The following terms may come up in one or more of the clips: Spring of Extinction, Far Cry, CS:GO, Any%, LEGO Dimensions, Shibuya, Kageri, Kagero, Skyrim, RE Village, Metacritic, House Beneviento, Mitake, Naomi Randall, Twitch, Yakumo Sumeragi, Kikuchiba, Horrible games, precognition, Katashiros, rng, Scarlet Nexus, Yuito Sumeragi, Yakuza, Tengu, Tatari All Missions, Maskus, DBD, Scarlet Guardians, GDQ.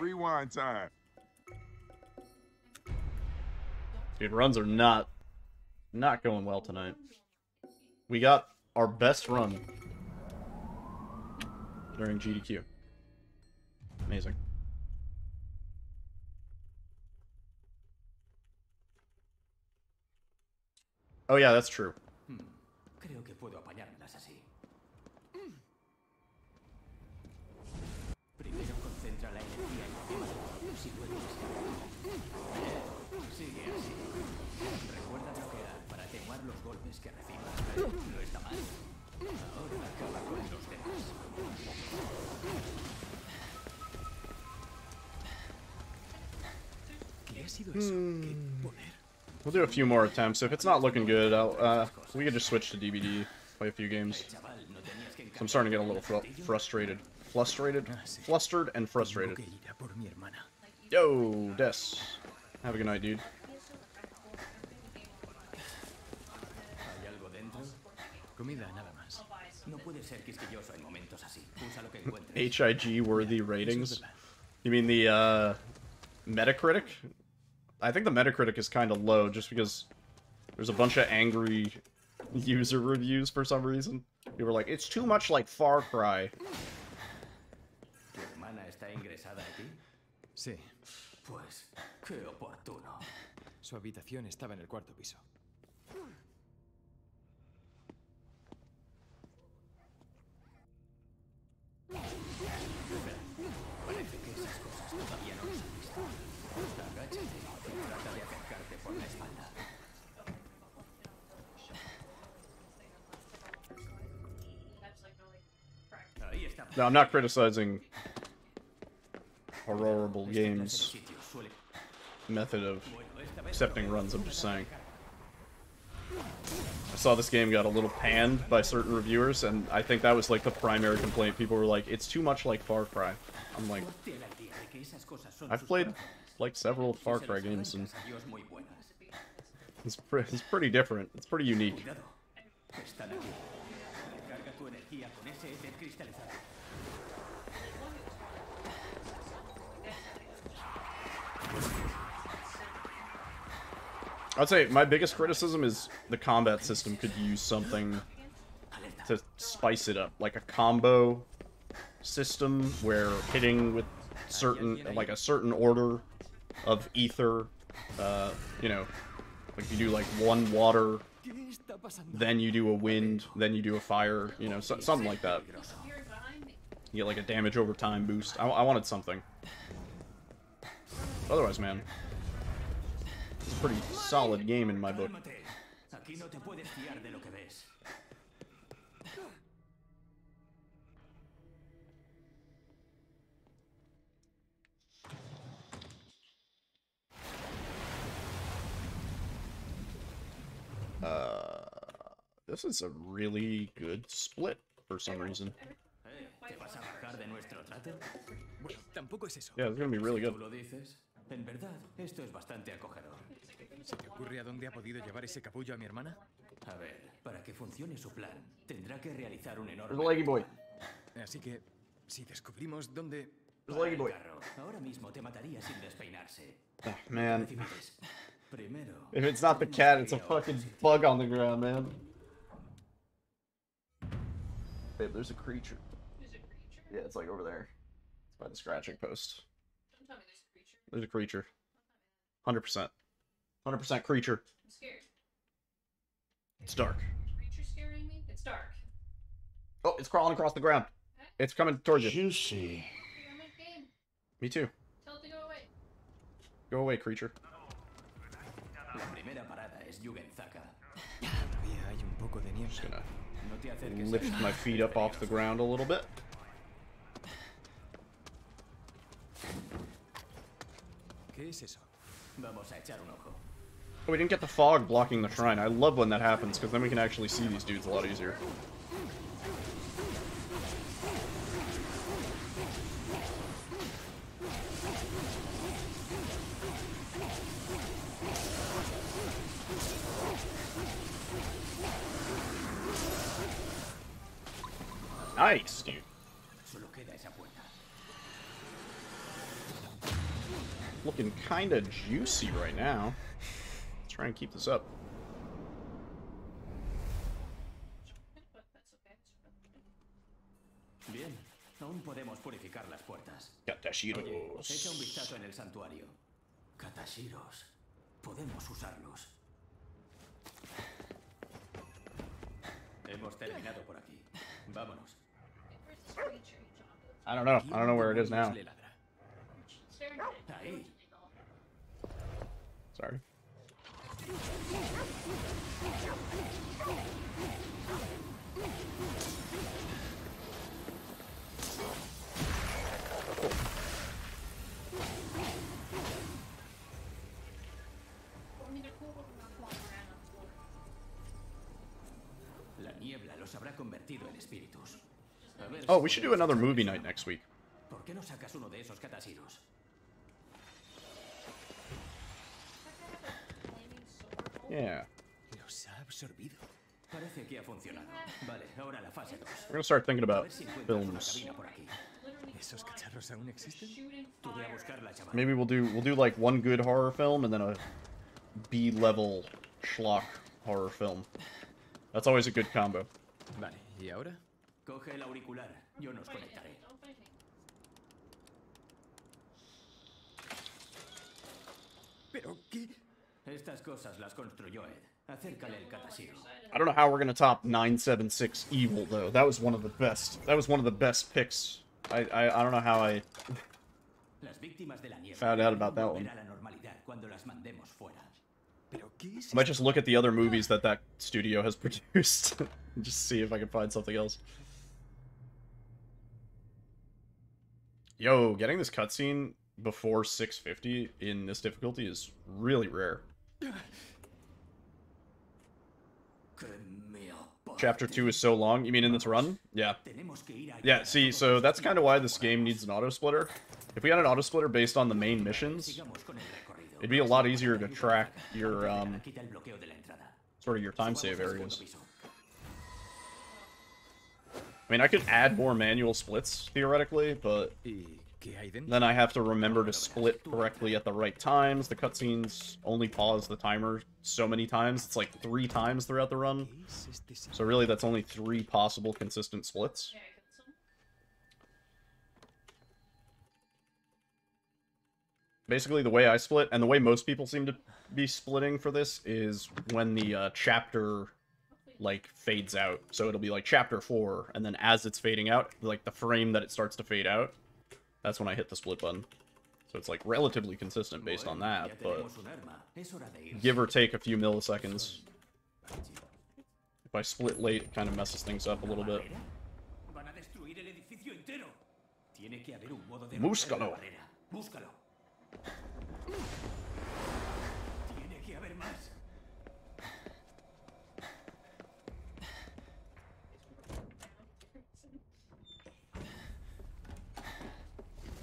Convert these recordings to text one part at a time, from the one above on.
Rewind time. Dude, runs are not going well tonight. We got our best run during GDQ. Amazing. Oh yeah, that's true. We'll do a few more attempts. If it's not looking good, I'll, we could just switch to DBD, play a few games. So I'm starting to get a little flustered and frustrated. Yo, Des. Have a good night, dude. HIG worthy ratings? You mean the Metacritic? I think the Metacritic is kind of low just because there's a bunch of angry user reviews for some reason. People were like, it's too much like Far Cry. No, I'm not criticizing Horrible Games' method of accepting runs, I'm just saying. I saw this game got a little panned by certain reviewers, and I think that was like the primary complaint. People were like, it's too much like Far Cry. I'm like, I've played like several Far Cry games, and it's pretty different. It's pretty unique. I'd say my biggest criticism is the combat system could use something to spice it up, like a combo system where hitting with certain, like a certain order of ether, you know, like you do like one water, then you do a wind, then you do a fire, you know, something like that. You get like a damage over time boost. I wanted something. Otherwise, man, it's a pretty solid game in my book. This is a really good split for some reason. Yeah, it's gonna be really good. There's a leggy boy. Oh, man. If it's not the cat, it's a fucking bug on the ground, man. Babe, there's a creature. There's a creature? Yeah, it's like over there. It's by the scratching post. Don't tell me there's a creature. There's a creature. 100%. 100% creature. I'm scared. It's dark. The creature's scaring me? It's dark. Oh, it's crawling across the ground. Huh? It's coming towards you. Juicy. I'm in pain. Me too. Tell it to go away. Go away, creature. I'm just gonna lift my feet up off the ground a little bit. Oh, we didn't get the fog blocking the shrine. I love when that happens, because then we can actually see these dudes a lot easier. Nice, dude. Looking kind of juicy right now. Let's try and keep this up. Bien, aún podemos purificar las puertas. Katashiros. Oye, echa un vistazo en el santuario. Katashiros. Podemos usarlos. Hemos terminado por aquí. Vámonos. I don't know where it is now. Sorry. Oh, we should do another movie night next week. Yeah. We're gonna start thinking about films. Maybe we'll do like one good horror film and then a B-level schlock horror film. That's always a good combo. Vale, ¿y ahora? Coge el auricular. Yo nos conectaré. ¿Pero qué? Estas cosas las construyó Ed. Acércale el catashiro. I don't know how we're gonna top 976 Evil though. That was one of the best. That was one of the best picks. I don't know how I found out about that one. I might just look at the other movies that studio has produced and just see if I can find something else. Yo, getting this cutscene before 650 in this difficulty is really rare. Chapter 2 is so long. You mean in this run? Yeah. Yeah, see, so that's kind of why this game needs an auto-splitter. If we had an auto-splitter based on the main missions, it'd be a lot easier to track your, sort of your time save areas. I mean, I could add more manual splits, theoretically, but then I have to remember to split correctly at the right times. The cutscenes only pause the timer so many times. It's like 3 times throughout the run. So really, that's only 3 possible consistent splits. Basically, the way I split, and the way most people seem to be splitting for this, is when the chapter, like, fades out. So it'll be, like, chapter 4, and then as it's fading out, like, the frame that it starts to fade out, that's when I hit the split button. So it's, like, relatively consistent based on that, but give or take a few milliseconds. If I split late, it kind of messes things up a little bit. Búscalo! Búscalo!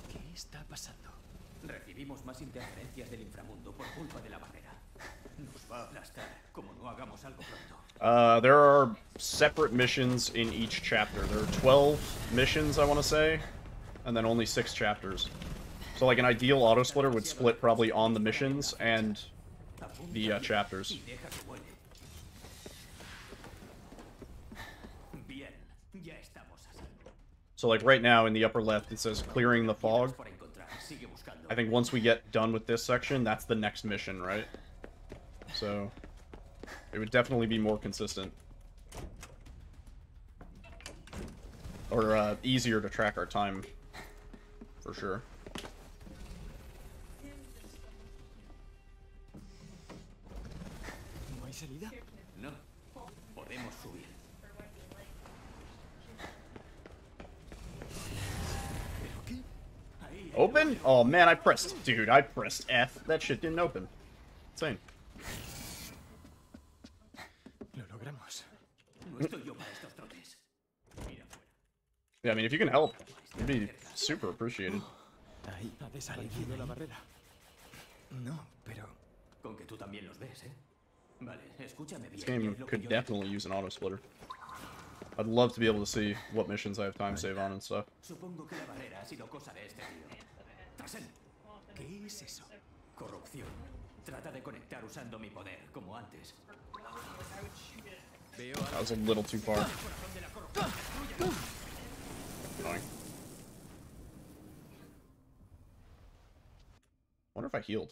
¿Qué está pasando? Recibimos más interferencias del inframundo por culpa de la barrera. Nos va a aplastar como no hagamos algo pronto. There are separate missions in each chapter. There are 12 missions, I want to say, and then only 6 chapters. So, like, an ideal auto-splitter would split probably on the missions and the chapters. So, like, right now in the upper left, it says clearing the fog. I think once we get done with this section, that's the next mission, right? So, it would definitely be more consistent. Or easier to track our time, for sure. No, podemos subir. Open? Oh man, I pressed. Dude, I pressed F. That shit didn't open. Insane. Yeah, I mean, if you can help, it'd be super appreciated. This game could definitely use an auto-splitter. I'd love to be able to see what missions I have time save on and stuff. ¿Qué es eso? Corrupción. Trata de conectar usando mi poder, como antes. That was a little too far. I wonder if I healed.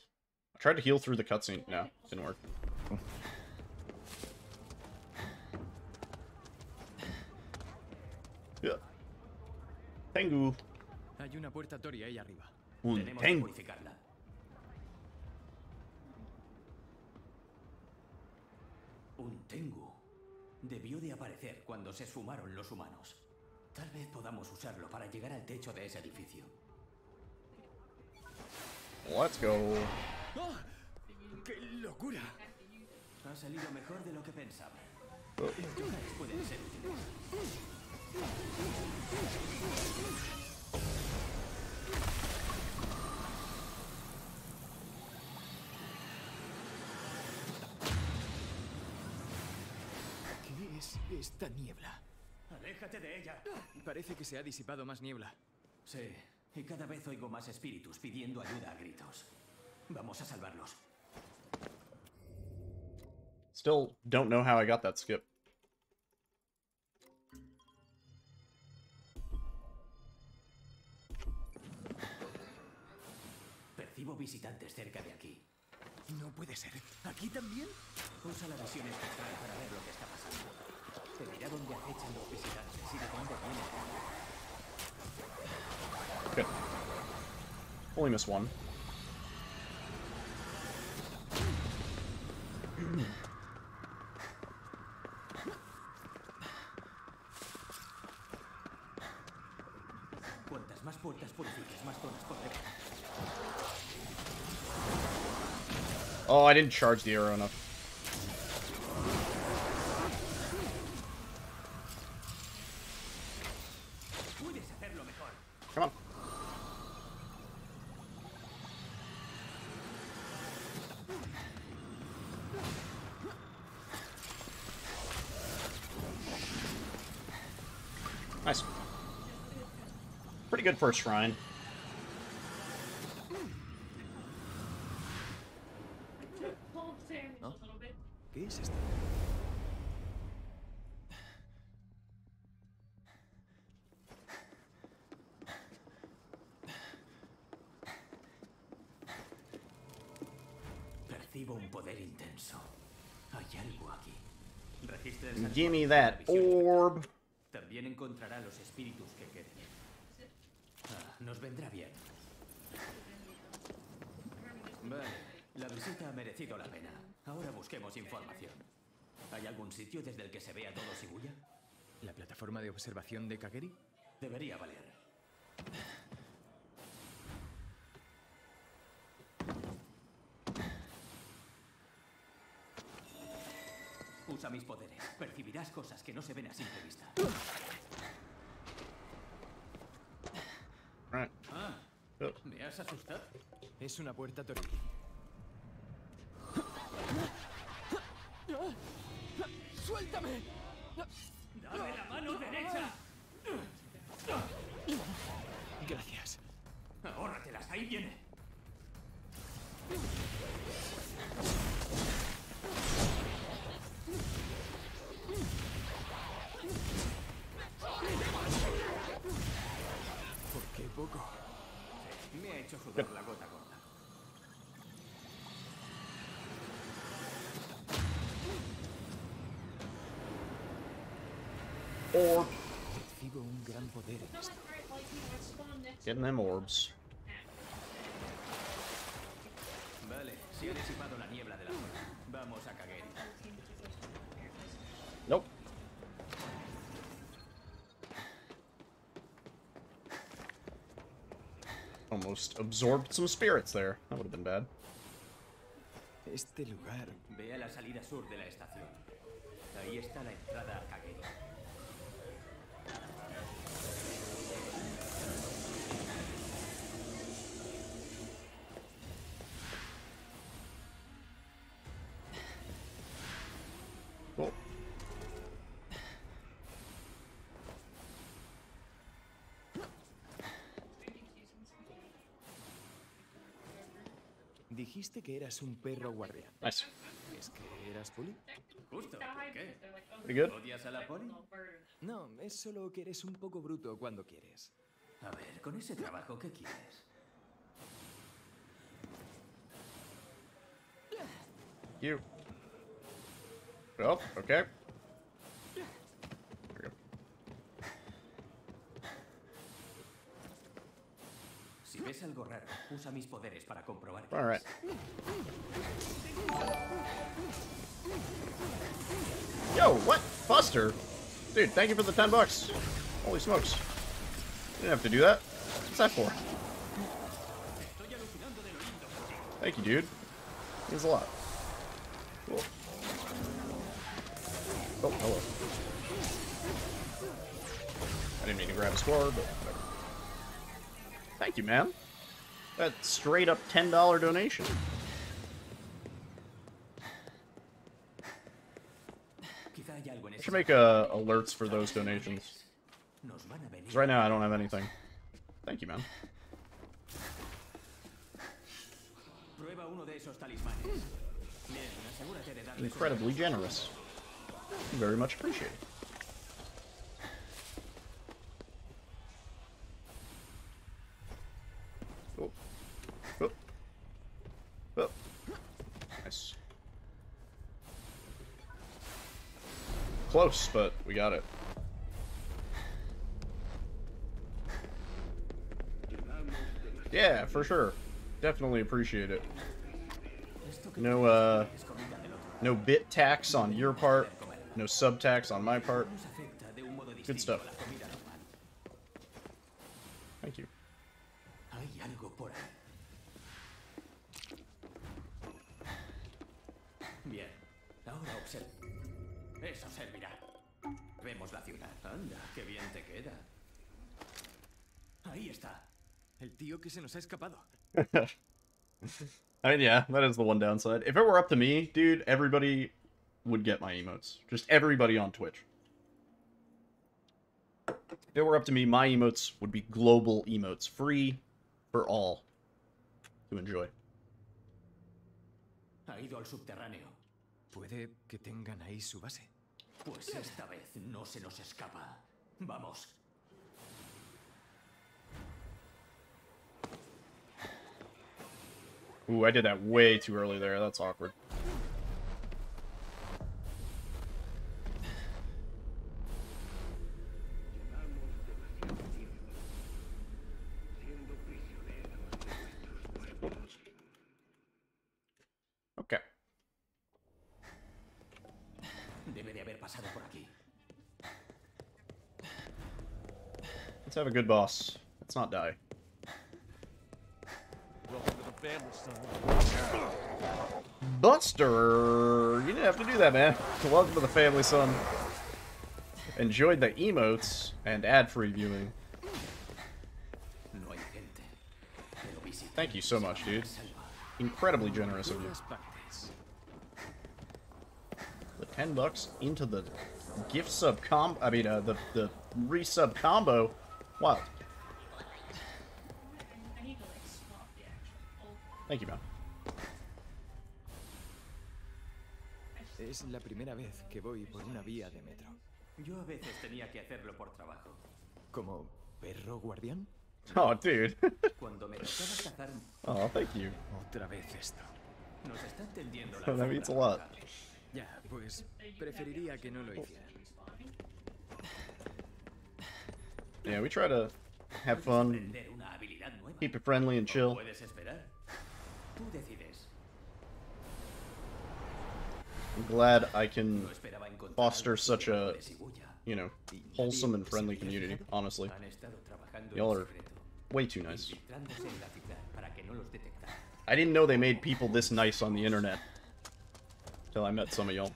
I tried to heal through the cutscene. No, didn't work. Yeah. Tengu. Hay una puerta Tori ahí arriba. Tenemos que purificarla. Un Tengu. Debió de aparecer cuando se esfumaron los humanos. Tal vez podamos usarlo para llegar al techo de ese edificio. Let's go. Oh, ¡qué locura! Ha salido mejor de lo que pensaba. Oh. Pueden ser útiles. ¿Qué es esta niebla? ¡Aléjate de ella! Parece que se ha disipado más niebla. Sí, y cada vez oigo más espíritus pidiendo ayuda a gritos. Vamos a salvarlos. Still don't know how I got that skip. Percibo visitantes cerca de aquí. No puede ser. ¿Aquí también? Usa la visión espectral para ver lo que está pasando. Te dirá dónde acechan los visitantes y de dónde vienen. Good. Only missed one. Cuantas más puertas purifiques, más zonas podrás. Oh, I didn't charge the arrow enough. Good for a shrine. Huh? Percibo un poder intenso. Hay algo aquí. Give me that orb. También encontrará los espíritus que queden. Nos vendrá bien. Vale, la visita ha merecido la pena. Ahora busquemos información. ¿Hay algún sitio desde el que se vea todo Shibuya? ¿La plataforma de observación de Kageri? Debería valer. Usa mis poderes. Percibirás cosas que no se ven a simple vista. Ah, ¿me has asustado? Es una puerta Tori. ¡Suéltame! ¡Dame la mano derecha! Gracias. Ahórratelas, ahí viene. Qué poco. Me ha hecho sudar la gota gorda. Orb. Recibo un gran poder en esto. Getting them orbs. Vale, si he disipado la niebla de la zona. Vamos a cagar. Nope. Almost absorbed some spirits there. That would have been bad. Este lugar. Ve a la salida sur de la estación. Ahí está la entrada a Kageri. Dijiste que eras un perro guardián. Nice. ¿Es que eras poli? Justo, ¿por qué? Pretty good. ¿Odias a la poli? No, es solo que eres un poco bruto cuando quieres. A ver, con ese trabajo, ¿qué quieres? You. Oh, okay. Si ves algo raro, usa mis poderes para comprobar. All right. Yo, what? Buster? Dude, thank you for the $10. Holy smokes. Didn't have to do that. What's that for? Thank you, dude. Means a lot. Cool. Oh, hello. I didn't mean to grab a score, but whatever. Thank you, man. That straight up $10 donation. I should make alerts for those donations. Because right now I don't have anything. Thank you, man. Incredibly generous. Very much appreciated. Oh. Oh. Oh. Nice. Close, but we got it. Yeah, for sure. Definitely appreciate it. No bit tax on your part. No sub tax on my part. Good stuff. Thank you. I mean, yeah, that is the one downside. If it were up to me, dude, everybody would get my emotes. Just everybody on Twitch. If it were up to me, my emotes would be global emotes. Free for all to enjoy. Ha ido al subterráneo. Puede que tengan ahí su base. Pues esta vez no se nos escapa. Vamos. Ooh, I did that way too early there. That's awkward. Okay. Let's have a good boss. Let's not die. Buster, you didn't have to do that, man. Welcome to the family, son. Enjoyed the emotes and ad-free viewing. Thank you so much, dude. Incredibly generous of you. The $10 into the gift sub combo. I mean, the resub combo. Wow. Thank you, man. Es la primera vez que voy por una vía de metro. Yo a veces tenía que hacerlo por trabajo. ¿Como perro guardián? Oh, dude. Cuando me tocaba cazar. Oh, thank you. Otra vez esto. Nos está tendiendo la. That means a lot. Ya, pues preferiría que no lo hiciera. Yeah, we try to have fun. Keep it friendly and chill. I'm glad I can foster such a, you know, wholesome and friendly community, honestly. Y'all are way too nice. I didn't know they made people this nice on the internet until I met some of y'all.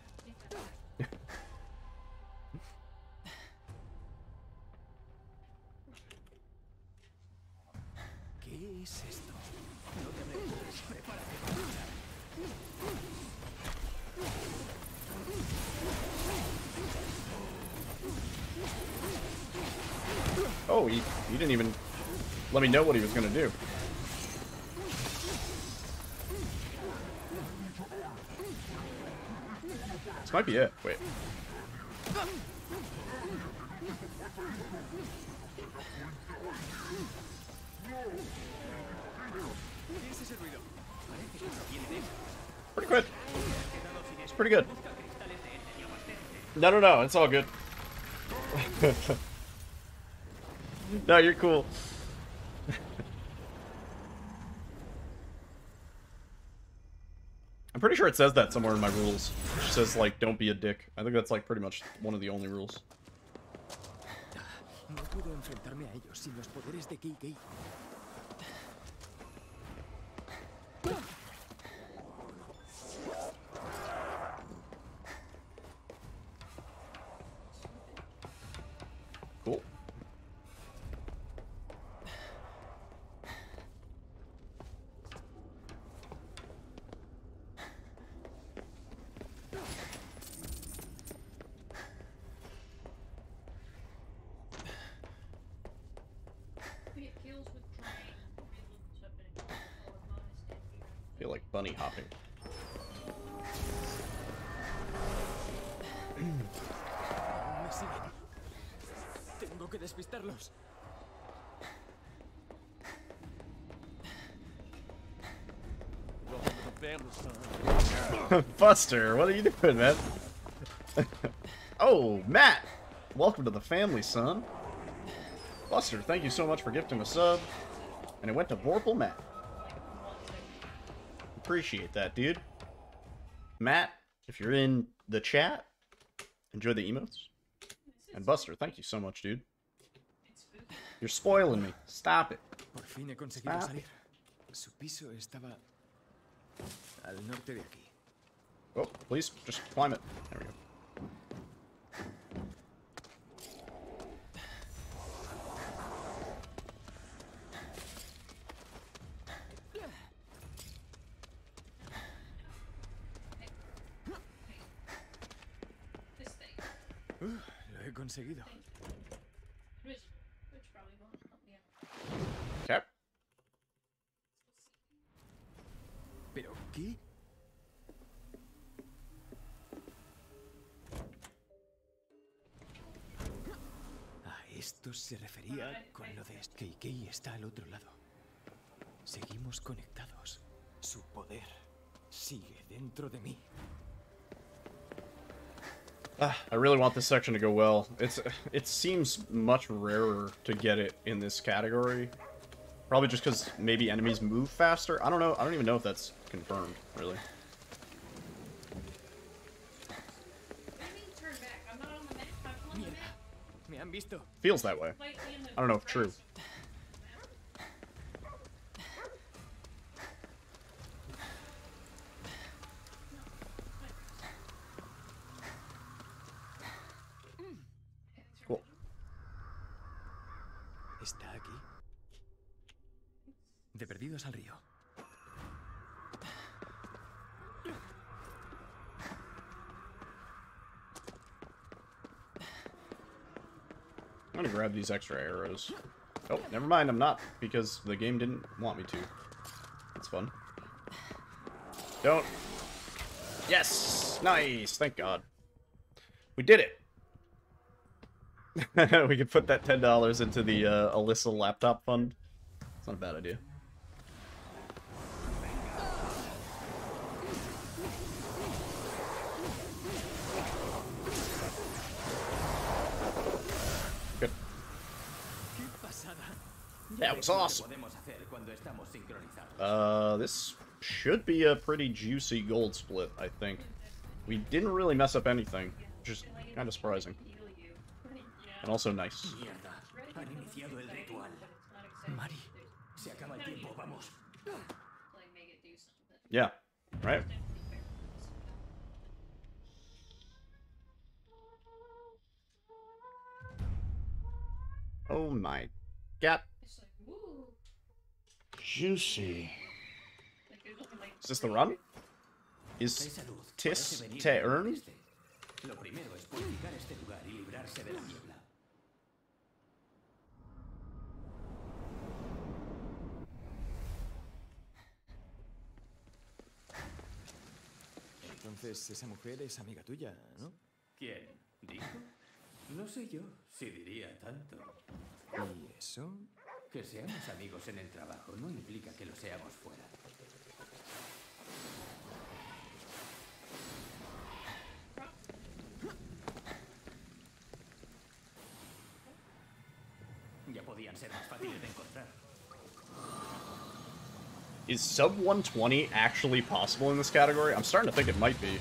Oh, he didn't even let me know what he was going to do. This might be it. Wait. Pretty good. It's pretty good. No, no, no. It's all good. No, you're cool. I'm pretty sure it says that somewhere in my rules. It says, like, don't be a dick. I think that's, like, pretty much one of the only rules. Cool. Feel like bunny hopping. Tengo que despistarlos. Buster, what are you doing, man? Oh, Matt! Welcome to the family, son. Buster, thank you so much for gifting a sub. And it went to Vorpal Matt. Appreciate that, dude. Matt, if you're in the chat, enjoy the emotes. And Buster, thank you so much, dude. You're spoiling me. Stop it. Stop it. Oh, please, just climb it. There we go. Seguido. Okay. Pero qué? A esto se refería con lo de Keikei está al otro lado. Seguimos conectados. Su poder sigue dentro de mí. I really want this section to go well. It seems much rarer to get it in this category. Probably just because maybe enemies move faster. I don't know. I don't even know if that's confirmed, really. Feels that way. I don't know if true. Perdidos al río. I'm gonna grab these extra arrows. Oh, never mind, I'm not, because the game didn't want me to. That's fun. Don't. Yes! Nice! Thank God. We did it! We can put that $10 into the Alyssa laptop fund. It's not a bad idea. That was awesome. This should be a pretty juicy gold split, I think. We didn't really mess up anything, which is kind of surprising. And also nice. Yeah, right? Oh my god. Juicy. Is this the run? Is Tis Te Earn? Entonces esa mujer es amiga tuya, ¿no? ¿Quién? ¿Dijo? No sé yo si diría tanto. ¿Y eso? Que seamos amigos en el trabajo no implica que lo seamos fuera. Ya podían ser más fáciles de encontrar. Is sub 120 actually possible in this category? I'm starting to think it might be.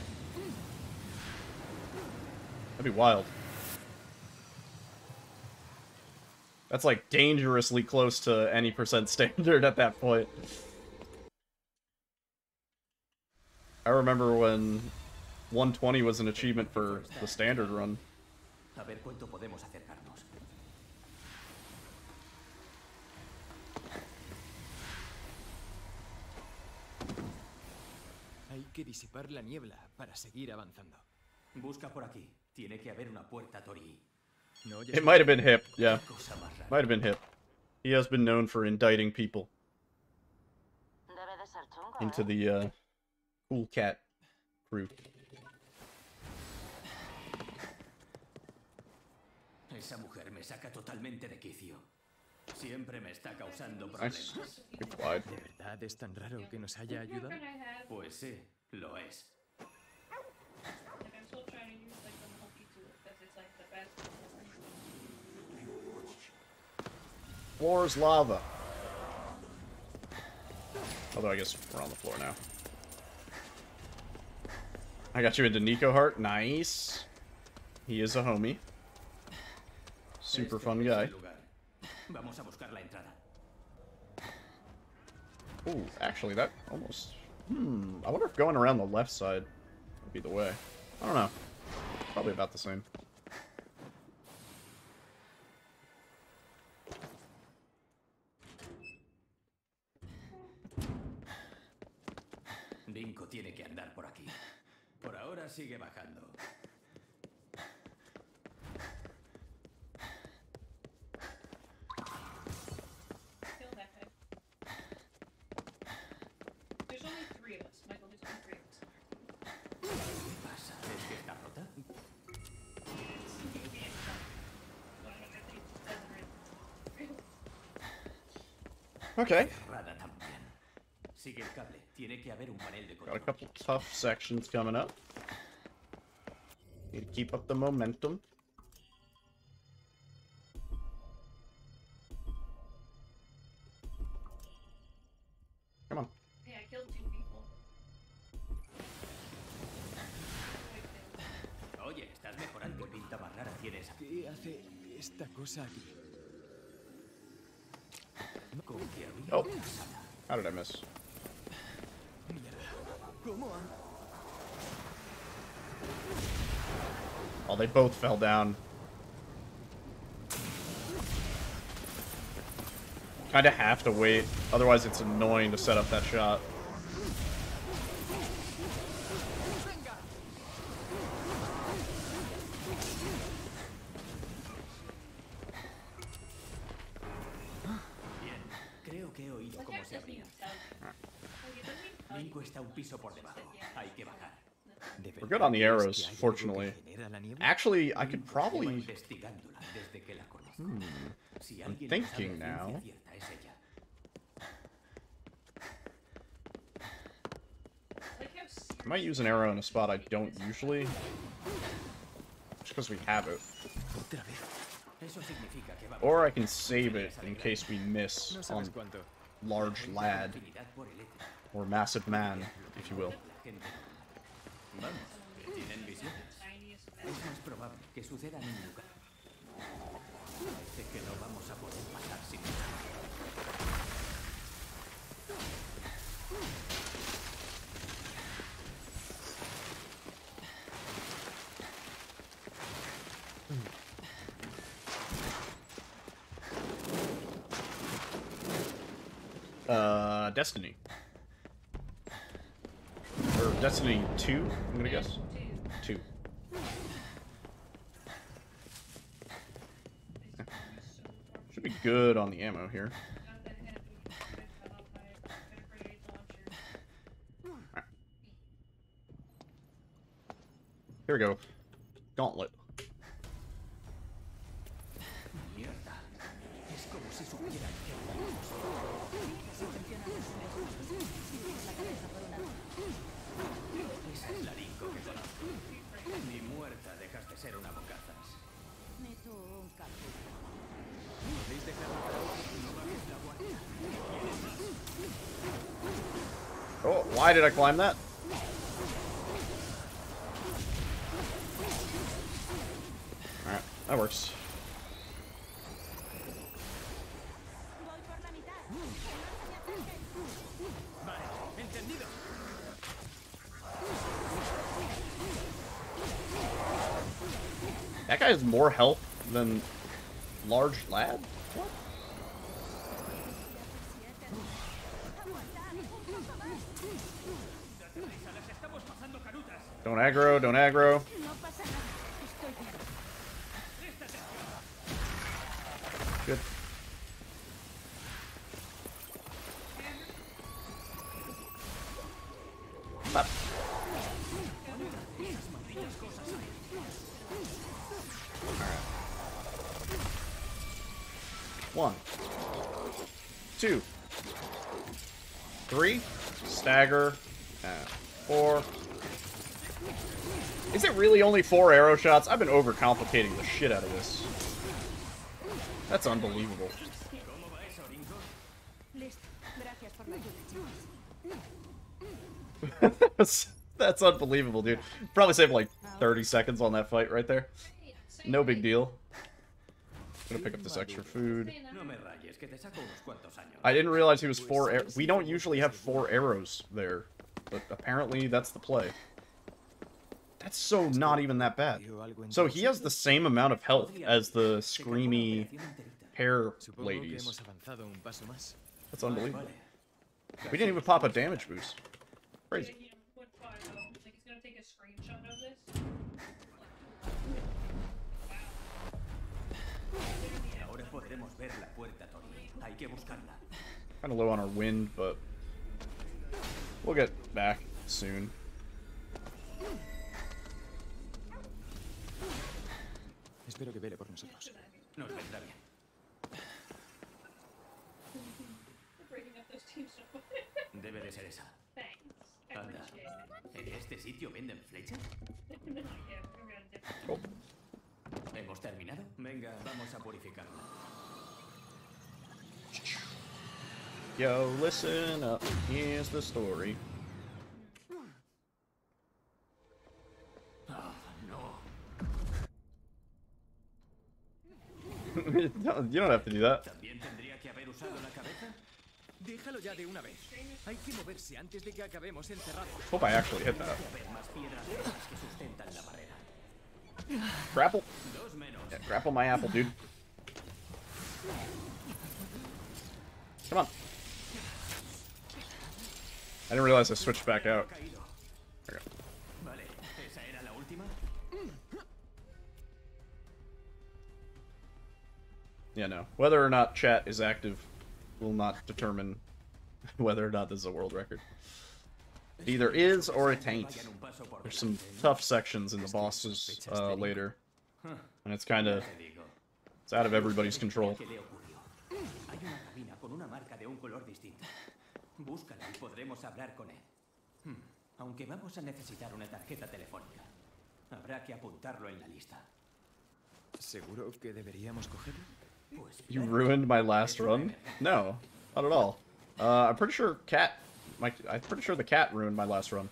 That'd be wild. That's like dangerously close to any percent standard at that point. I remember when 120 was an achievement for the standard run. A ver cuánto podemos acercarnos. Hay que disipar la niebla para seguir avanzando. Busca por aquí. Tiene que haber una puerta, Tori. It might have been Hip, yeah. Might have been Hip. He has been known for indicting people into the Cool Cat crew. Esa mujer me saca totalmente de quicio. Siempre me está causando problemas. ¿De verdad es tan raro que nos haya ayudado? Pues sí, lo es. Floor's lava. Although I guess we're on the floor now. I got you into Nico Heart. Nice. He is a homie. Super fun guy. Ooh, actually that almost... I wonder if going around the left side would be the way. I don't know. Probably about the same. Dinko tiene que andar por aquí. Por ahora sigue bajando. There's only three of us, Michael. There's only three of us. ¿Qué pasa? ¿Es que está rota? Okay. Got a couple tough sections coming up. Need to keep up the momentum. Come on. Yeah, I killed two people. Oye, estás mejorando. Pinta más rara tienes. ¿Qué hace esta cosa aquí? Oh. How did I miss? Oh, they both fell down. Kind of have to wait, otherwise it's annoying to set up that shot. We're good on the arrows, fortunately. Actually, I could probably... I'm thinking now. I might use an arrow in a spot I don't usually. Just because we have it. Or I can save it in case we miss on large lad. Or massive man, if you will. Destiny. Destiny 2, I'm gonna guess. 2. Should be good on the ammo here. Right. Here we go. Gauntlet. Oh, why did I climb that? Alright, that works. That guy has more health than large lad? What? Don't aggro, don't aggro. Good. Up. One, two, three, stagger, four. Is it really only 4 arrow shots? I've been overcomplicating the shit out of this. That's unbelievable. That's unbelievable, dude. Probably saved like 30 seconds on that fight right there. No big deal. I'm gonna pick up this extra food. I didn't realize he was 4 arrows. We don't usually have 4 arrows there, but apparently that's the play. That's so not even that bad. So he has the same amount of health as the screamy hair ladies. That's unbelievable. We didn't even pop a damage boost. Crazy. Kind of low on our wind, but we'll get back soon. Oh. Yo, listen up. Here's the story. Oh, no. You don't have to do that. Hope I actually hit that. Grapple. Yeah, grapple my apple, dude. Come on. I didn't realize I switched back out. Okay. Yeah, no. Whether or not chat is active will not determine whether or not this is a world record. It either is or it ain't. There's some tough sections in the bosses later, and it's kind of out of everybody's control. You ruined my last run? No, not at all. I'm pretty sure I'm pretty sure the cat ruined my last run.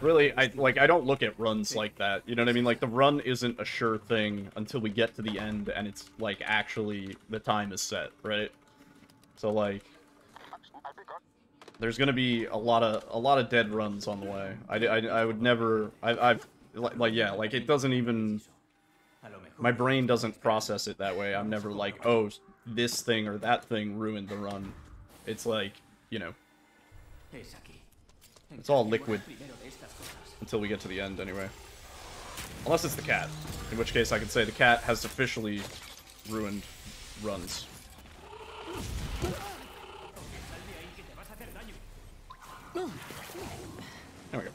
Really, I don't look at runs like that. You know what I mean? Like, the run isn't a sure thing until we get to the end and it's, like, actually the time is set, right? So, like, there's gonna be a lot of dead runs on the way. I would never... Like, it doesn't even... My brain doesn't process it that way. I'm never like, oh, this thing or that thing ruined the run. It's like, you know... It's all liquid until we get to the end, anyway. Unless it's the cat, in which case I could say the cat has officially ruined runs. There we go.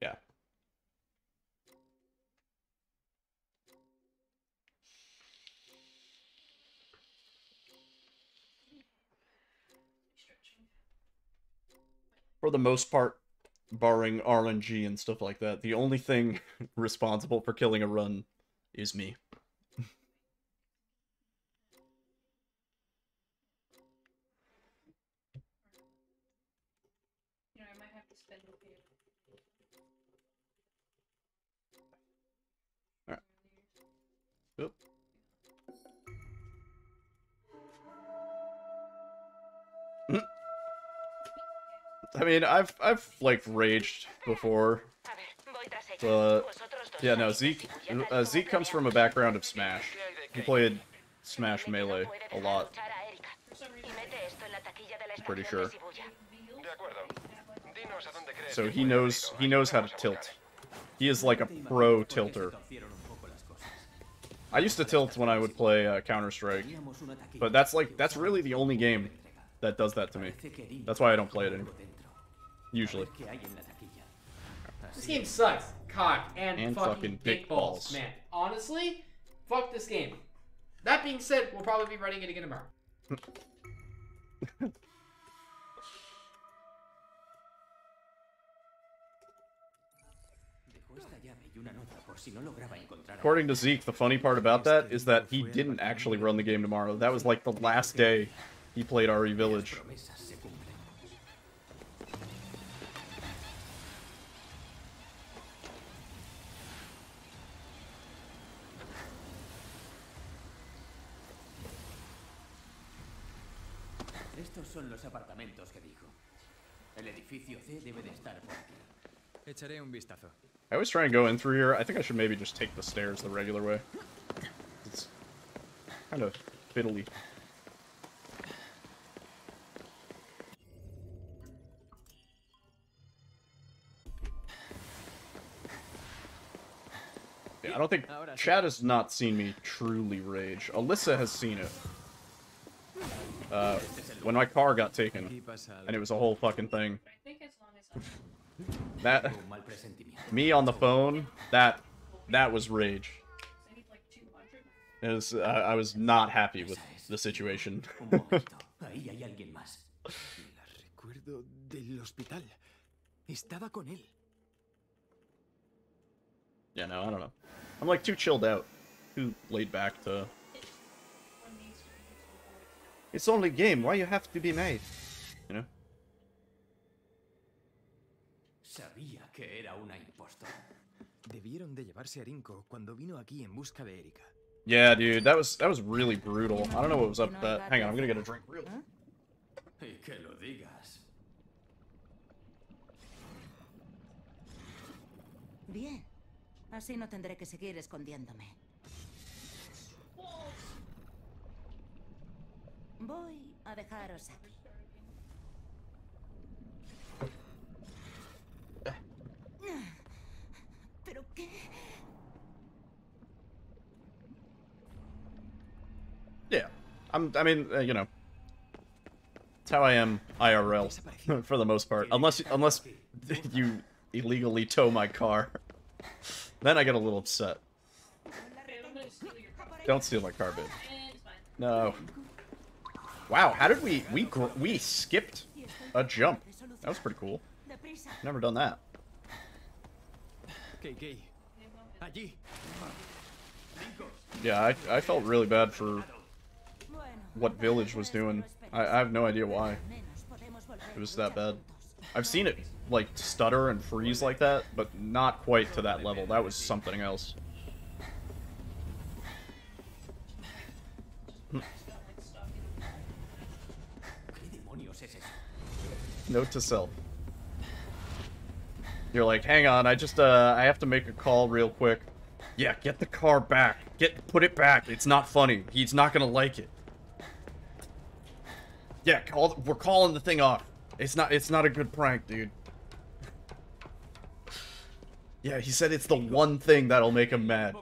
Yeah. For the most part, barring RNG and stuff like that, the only thing responsible for killing a run is me. Oop. I mean, I've like raged before, but yeah, no, Zeke comes from a background of Smash. He played Smash Melee a lot. I'm pretty sure. So he knows how to tilt. He is like a pro tilter. I used to tilt when I would play Counter-Strike, but that's really the only game that does that to me. That's why I don't play it anymore. Usually. This game sucks. Cock and fucking big balls. Man, honestly, fuck this game. That being said, we'll probably be running it again tomorrow. According to Zeke, the funny part about that is that he didn't actually run the game tomorrow. That was like the last day he played RE Village. Estos son los apartamentos que dijo. El edificio C debe de estar por aquí. Echaré un vistazo. I always try and go in through here. I think I should maybe just take the stairs the regular way. It's kind of fiddly. Yeah, I don't think... Chad has not seen me truly rage. Alyssa has seen it. When my car got taken. And it was a whole fucking thing. That... me on the phone, that was rage. It was, I was not happy with the situation. Yeah, no, I don't know. I'm like too chilled out, too laid back to... It's only game, why you have to be mad? You know? Sabía que era una impostora. Debieron de llevarse a Rinko cuando vino aquí en busca de Erika. Yeah, dude, that was really brutal. I don't know what was up with that. Hang on, I'm gonna get a drink real. Y que lo digas. Bien. Así no tendré que seguir escondiéndome. Voy a dejaros aquí. ¿Pero qué? Yeah, I mean, you know, it's how I am IRL for the most part, unless you illegally tow my car, then I get a little upset. Don't steal my car, babe. No. Wow, how did we skipped a jump? That was pretty cool. Never done that. Yeah, I felt really bad for what Village was doing. I have no idea why it was that bad. I've seen it, like, stutter and freeze like that, but not quite to that level. That was something else. Note to self. You're like, hang on, I just, I have to make a call real quick. Yeah, get the car back. Put it back. It's not funny. He's not gonna like it. Yeah, we're calling the thing off. It's not a good prank, dude. Yeah, he said it's the one thing that'll make him mad.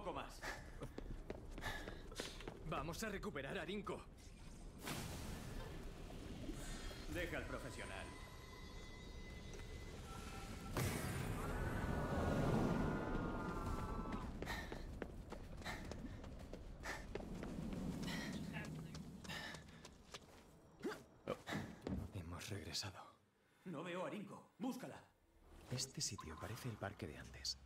No veo a Rinco. Búscala. Este sitio parece el parque de antes.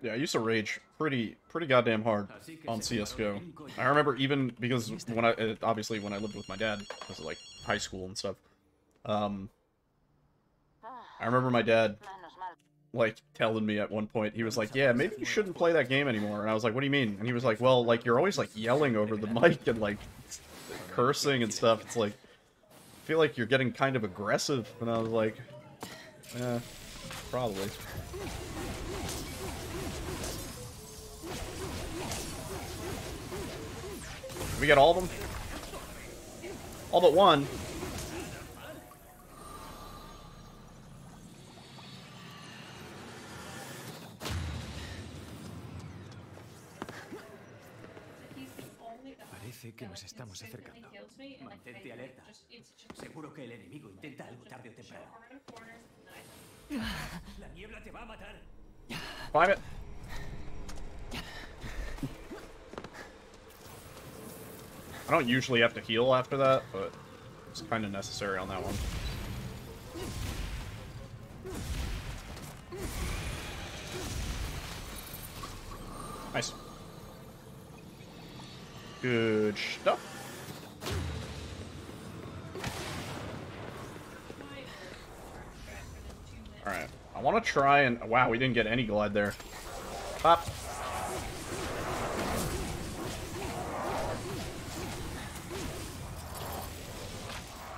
Yeah, I used to rage pretty goddamn hard on CS:GO. I remember even because when I obviously when I lived with my dad, this is like high school and stuff. I remember my dad like telling me at one point, he was like, yeah, maybe you shouldn't play that game anymore. And I was like, what do you mean? And he was like, well, like, you're always like yelling over the mic and like cursing and stuff. It's like, I feel like you're getting kind of aggressive. And I was like, yeah, probably. We got all of them? All but one. Que nos estamos acercando. Mantente alerta. Seguro que el enemigo intenta algo tarde o temprano. La niebla te va a matar. Climb it. I don't usually have to heal after that, but it's kind of necessary on that one. Nice. Good stuff. Alright. I want to try and... Wow, we didn't get any glide there. Pop.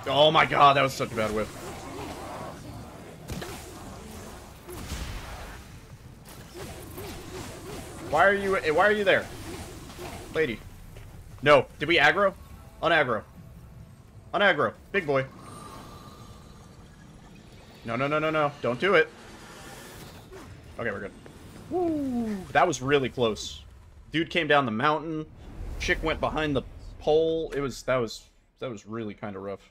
Oh my god, that was such a bad whiff. Why are you there? Lady. No. Did we aggro? Unaggro. Unaggro. Big boy. No, no, no, no, no. Don't do it. Okay, we're good. Woo. That was really close. Dude came down the mountain. Chick went behind the pole. It was... That was really kind of rough.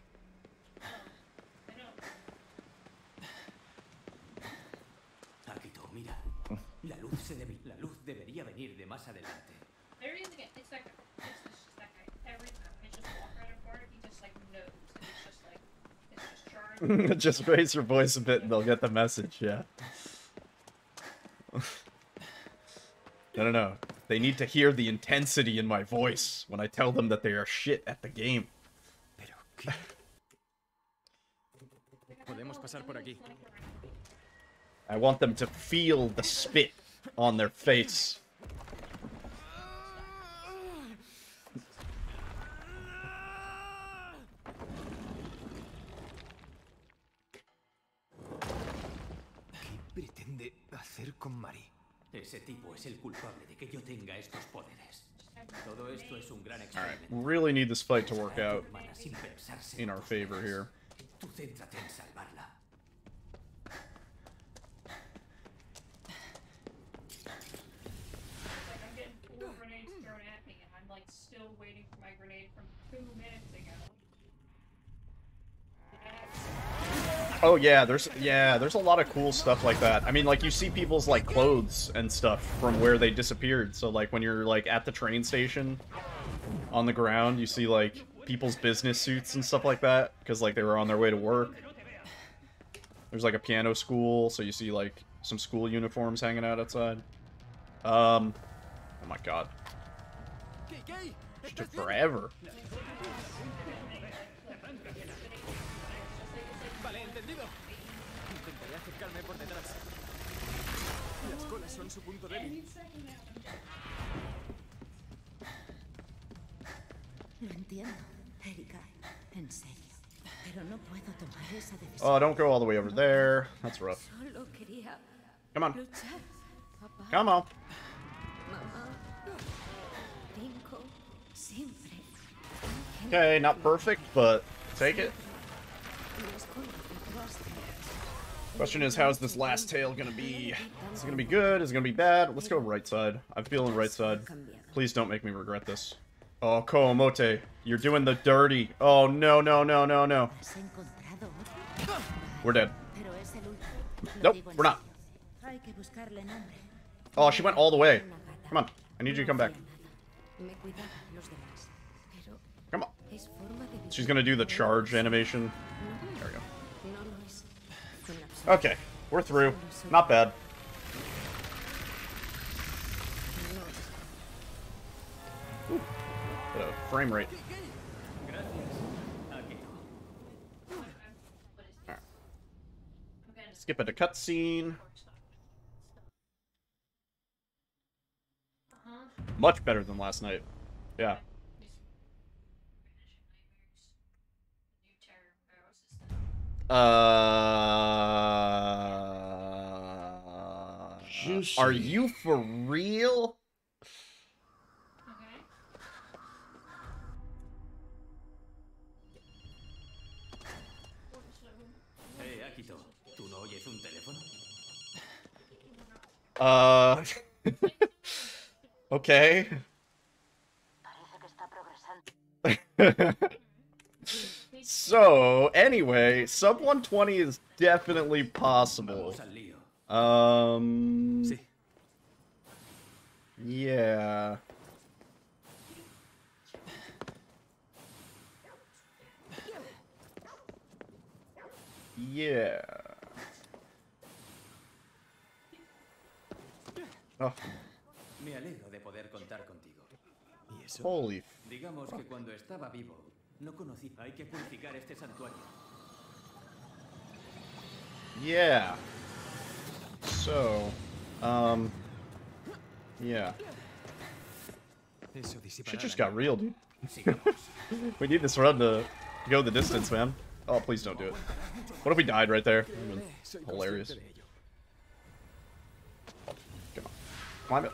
Just raise your voice a bit and they'll get the message, yeah. No. They need to hear the intensity in my voice when I tell them that they are shit at the game. I want them to feel the spit on their face. Hacer con Mari. Ese tipo es el culpable de que yo tenga estos poderes. Todo esto es un gran experimento. All right. Really need this fight to work out in our favor here. Tú céntrate en salvarla. I'm getting four grenades thrown at me, and I'm like still waiting for my grenade from 2 minutes ago. Oh yeah, there's a lot of cool stuff like that. I mean, like, you see people's like clothes and stuff from where they disappeared. So like when you're like at the train station on the ground, you see like people's business suits and stuff like that because like they were on their way to work. There's like a piano school, so you see like some school uniforms hanging out outside. Oh my god. It took forever. Oh, don't go all the way over there. That's rough. Come on. Come on. Okay, not perfect, but take it. Question is, how's this last tale gonna be? Is it gonna be good? Is it gonna be bad? Let's go right side. I'm feeling right side. Please don't make me regret this. Oh, Koomote, you're doing the dirty. Oh, no, no, no, no, no. We're dead. Nope, we're not. Oh, she went all the way. Come on. I need you to come back. Come on. She's gonna do the charge animation. There we go. Okay, we're through. Not bad. Ooh, what a frame rate. Right. Skip it to cutscene. Much better than last night. Yeah. Are you for real? Okay. So, anyway, sub 120 is definitely possible. Yeah. Yeah. Oh. Holy fuck. Yeah. So, yeah. Shit just got real, dude. We need this run to go the distance, man. Oh, please don't do it. What if we died right there? Hilarious. Come on. Climb it.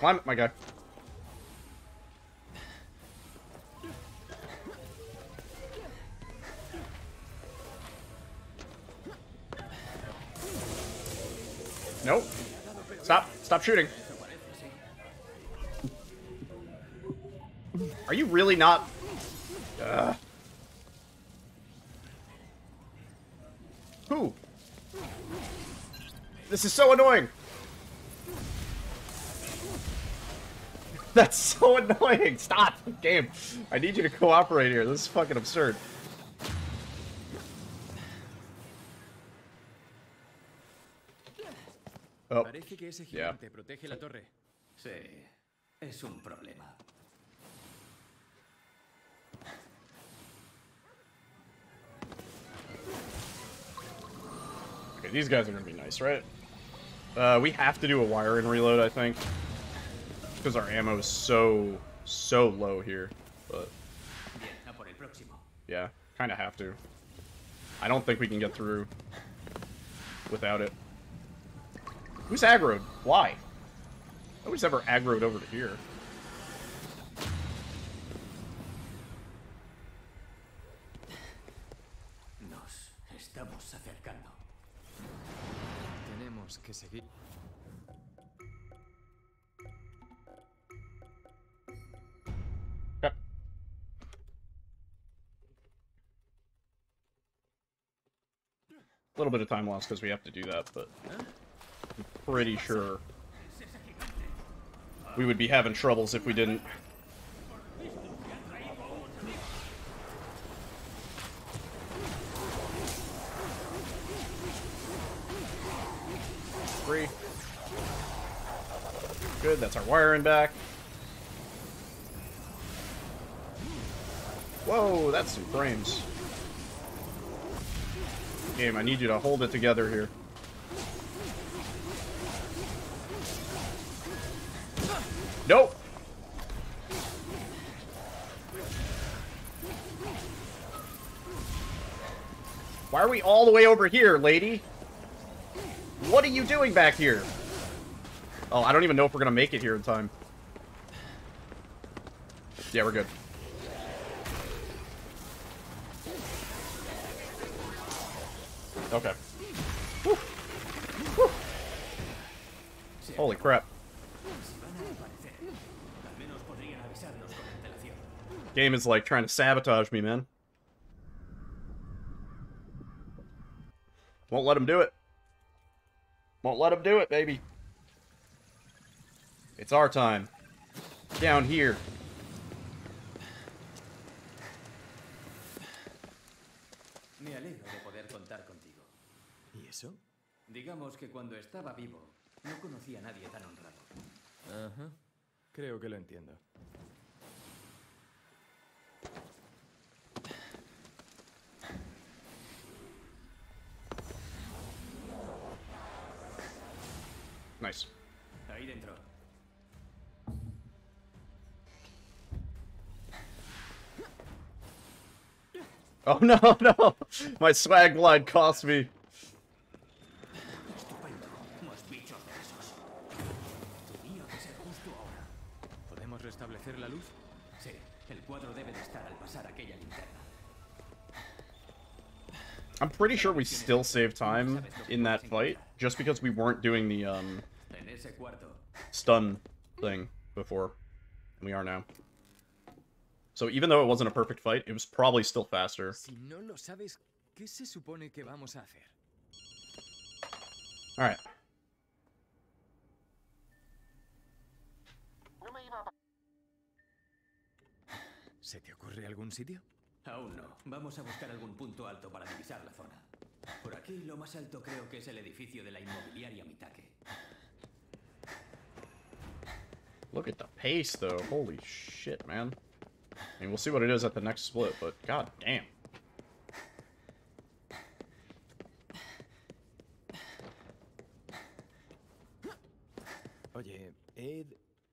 Climb it, my guy. Nope. Stop. Stop shooting. Are you really not? Who? This is so annoying. That's so annoying. Stop. Game. I need you to cooperate here. This is fucking absurd. Oh. Yeah. Okay, these guys are gonna be nice, right? We have to do a wire and reload, I think, because our ammo is so low here. But yeah, kind of have to. I don't think we can get through without it. Who's aggroed? Why? Nobody's ever aggroed over to here. Nos estamos acercando. Tenemos que seguir. A little bit of time lost because we have to do that, but. I'm pretty sure we would be having troubles if we didn't. Free. Good, that's our wiring back. Whoa, that's some frames. Game, I need you to hold it together here. Nope. Why are we all the way over here, lady? What are you doing back here? Oh, I don't even know if we're gonna make it here in time. Yeah, we're good. Okay. Woo. Woo. Holy crap. Game is like trying to sabotage me, man. Won't let him do it. Won't let him do it, baby. It's our time. Down here. Me alegro de poder contar contigo. ¿Y eso? Digamos que cuando estaba vivo, no conocía a nadie tan honrado. Ajá. Creo que lo entiendo. Nice. Ahí dentro. Oh no, no! My swag glide cost me. ¿Podemos restablecer la luz? Sí, el cuadro debe de estar al pasar aquella linterna. I'm pretty sure we still saved time in that fight, just because we weren't doing the stun thing before, and we are now. So even though it wasn't a perfect fight, it was probably still faster. Alright. ¿Se te ocurre algún sitio? Aún no. Vamos a buscar algún punto alto para divisar la zona. Por aquí lo más alto creo que es el edificio de la inmobiliaria Mitake. Look at the pace, though. Holy shit, man. I mean, we'll see what it is at the next split, but god damn. Oye, Ed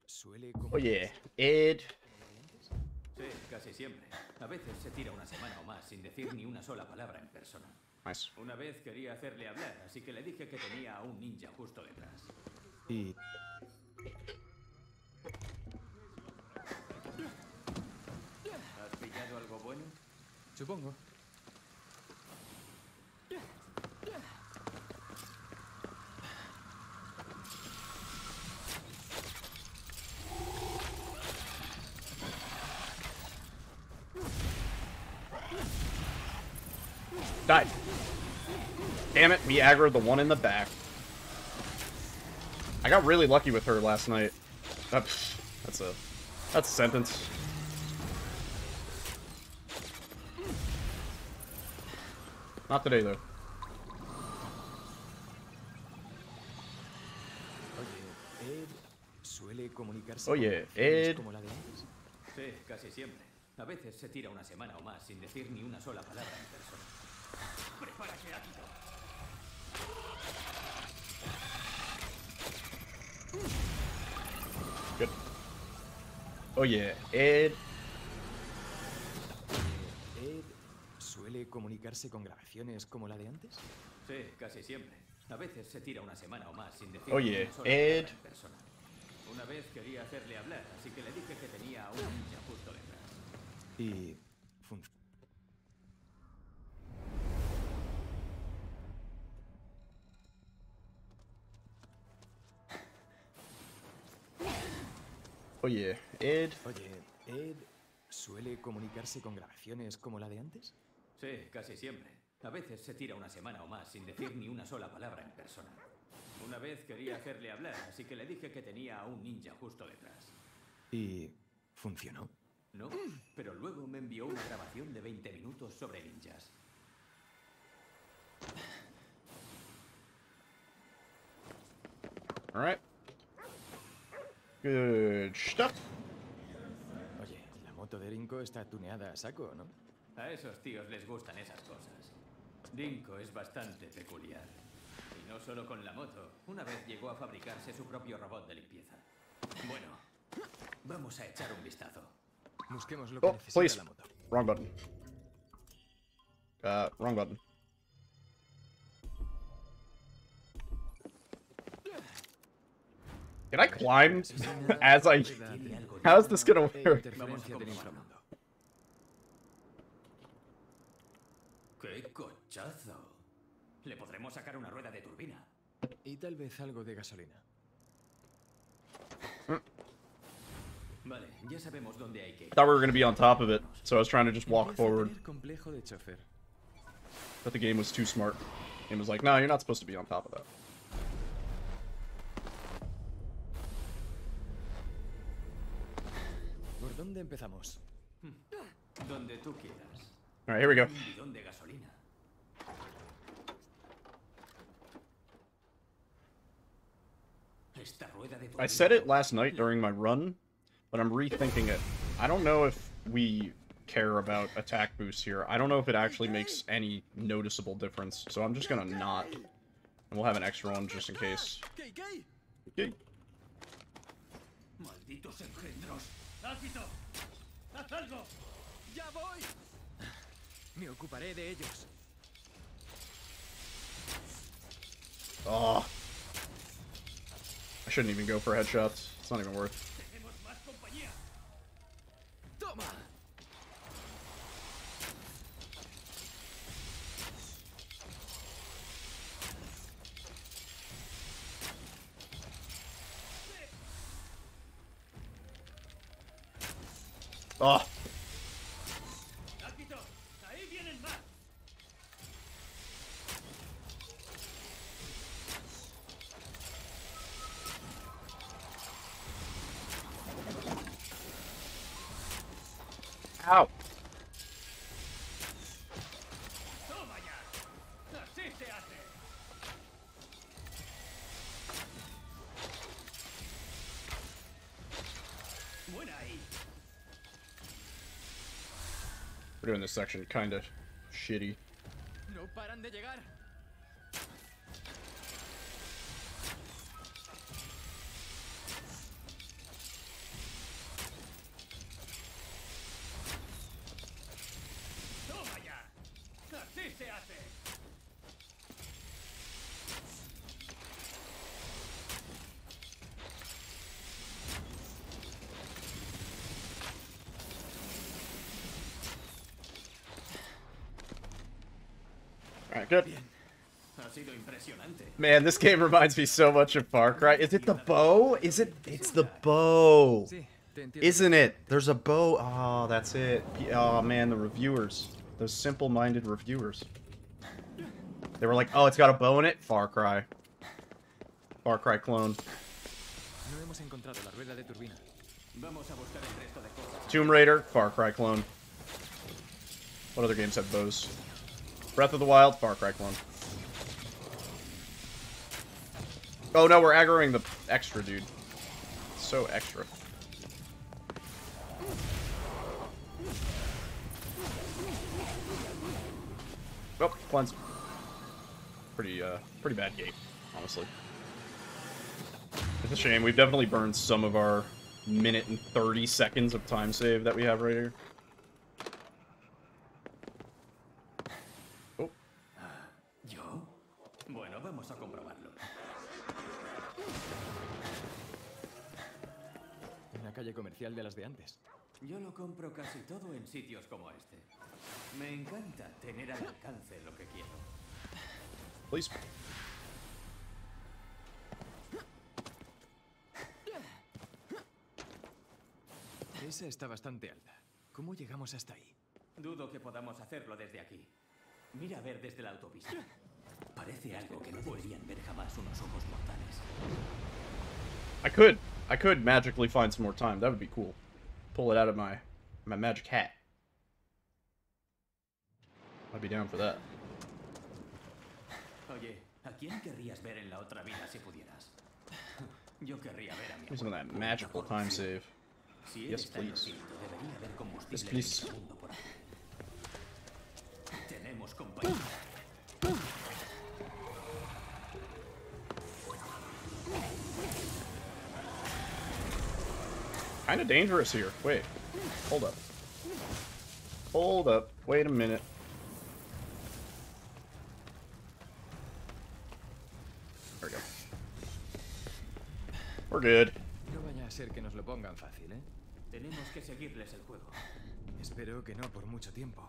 suele... Oye, Ed... Sí, casi siempre. A veces se tira una semana o más sin decir ni una sola palabra en persona. Nice. Una vez quería hacerle hablar, así que le dije que tenía a un ninja justo detrás. Y... ¿has pillado algo bueno? Supongo. Die. Damn it, me aggroed the one in the back. I got really lucky with her last night. That's a sentence. Not today, though. Oh yeah, Ed. Sí, casi siempre. A veces se tira una semana o más sin decir ni una sola palabra en persona. Prepárate, Akito. Good. Oh yeah, Ed. Ed suele comunicarse con grabaciones como la de antes. Sí, casi siempre. A veces se tira una semana o más sin decir ni una sola palabra en persona. Una vez quería hacerle hablar, así que le dije que tenía a un ninja justo detrás. Y funciona. Oye, Ed. Oye, Ed suele comunicarse con grabaciones como la de antes. Sí, casi siempre. A veces se tira una semana o más sin decir ni una sola palabra en persona. Una vez quería hacerle hablar, así que le dije que tenía a un ninja justo detrás. ¿Y funcionó? No, pero luego me envió una grabación de 20 minutos sobre ninjas. All right. Good stuff. Oye, la moto de Rinko está tuneada a saco, ¿no? A esos tíos les gustan esas cosas. Rinko es bastante peculiar. Y no solo con la moto. Una vez llegó a fabricarse su propio robot de limpieza. Bueno, vamos a echar un vistazo. Busquemos lo que necesita la moto. Wrong button. Wrong button. Can I climb as I... How's this gonna work? Le podremos sacar una rueda de turbina. Y tal vez algo de gasolina. Vale, ya sabemos dónde hay que. Thought we were going to be on top of it, so I was trying to just walk forward. But the game was too smart. The game was like, "No, you're not supposed to be on top of that." ¿Por dónde empezamos? Donde tú quieras. All right, here we go. I said it last night during my run, but I'm rethinking it. I don't know if we care about attack boosts here. I don't know if it actually makes any noticeable difference, so I'm just gonna not. And we'll have an extra one just in case. Okay. Oh. I shouldn't even go for headshots. It's not even worth. Oh. Ow. We're doing this section kind of shitty. Good. Man, this game reminds me so much of Far Cry. Is it the bow? Is it? It's the bow. Isn't it? There's a bow. Oh, that's it. Oh, man, the reviewers. Those simple-minded reviewers. They were like, oh, it's got a bow in it? Far Cry. Far Cry clone. Tomb Raider, Far Cry clone. What other games have bows? Breath of the Wild, Far Cry clone. Oh no, we're aggroing the extra dude. So extra. Well, cleanse. Pretty bad game, honestly. It's a shame. We've definitely burned some of our minute and 30 seconds of time save that we have right here. De las de antes. Yo lo compro casi todo en sitios como este. Me encanta tener al alcance lo que quiero. Please. Esa está bastante alta. ¿Cómo llegamos hasta ahí? Dudo que podamos hacerlo desde aquí. Mira a ver desde la autopista. Parece algo que no deberían ver jamás unos ojos mortales. I could magically find some more time. That would be cool. Pull it out of my magic hat. I'd be down for that. Give me that magical time save. Yes, please. Yes, please. Kind of dangerous here. Wait. Hold up. Hold up. Wait a minute. There we go. We're good. No vaya a ser que nos lo pongan fácil, ¿eh? Tenemos que seguirles el juego. Espero que no por mucho tiempo.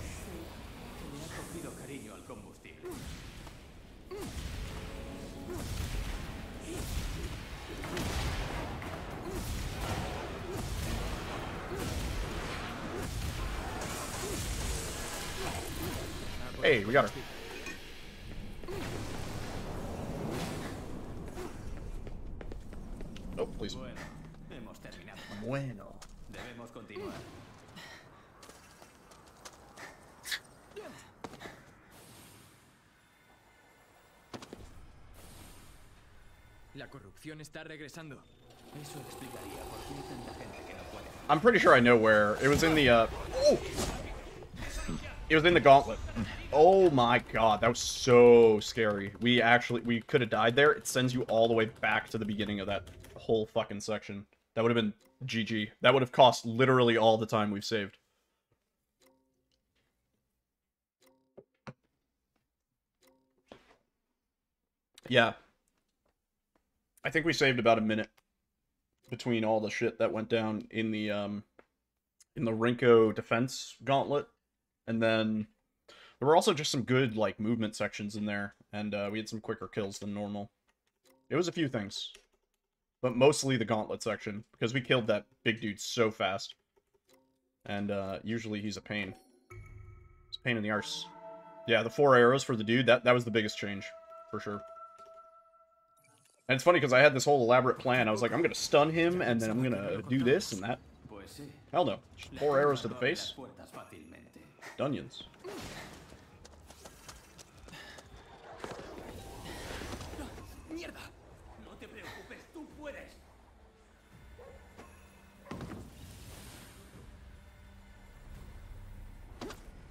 Sí, que le ha cogido cariño al combustible. Hey, we got her. Oh, please. Bueno, hemos terminado. Bueno. Debemos continuar. La corrupción está regresando. Eso explicaría por qué tanta gente que no puede. I'm pretty sure I know where. It was in the oh! It was in the gauntlet. Oh my god, that was so scary. We could have died there. It sends you all the way back to the beginning of that whole fucking section. That would have been GG. That would have cost literally all the time we've saved. Yeah. I think we saved about a minute between all the shit that went down in the Rinko defense gauntlet. And then there were also just some good, like, movement sections in there, and we had some quicker kills than normal. It was a few things, but mostly the gauntlet section, because we killed that big dude so fast. And usually he's a pain. It's a pain in the arse. Yeah, the 4 arrows for the dude, that was the biggest change, for sure. And it's funny, because I had this whole elaborate plan. I was like, I'm going to stun him, and then I'm going to do this and that. Hell no. Just 4 arrows to the face. Dunions. I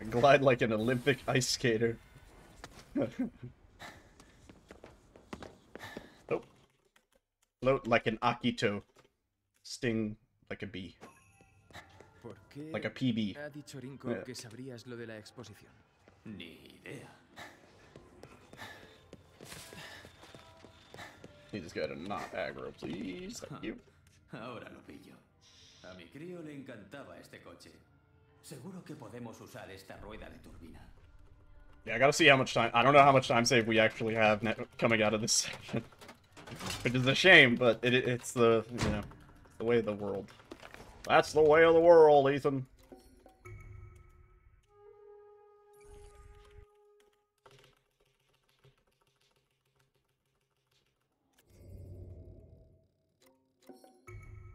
glide like an Olympic ice skater. Oh. Float like an Akito. Sting like a bee. Like a PB. Ha dicho Rinko que sabrías lo de la exposición. Ni idea. Need this guy to not aggro, please. Thank you. Ahora lo pillo. A mi crío le encantaba este coche. Seguro que podemos usar esta rueda de turbina. Yeah, I gotta see how much time. I don't know how much time save we actually have coming out of this section, which is a shame. But it's the the way of the world. That's the way of the world, Ethan.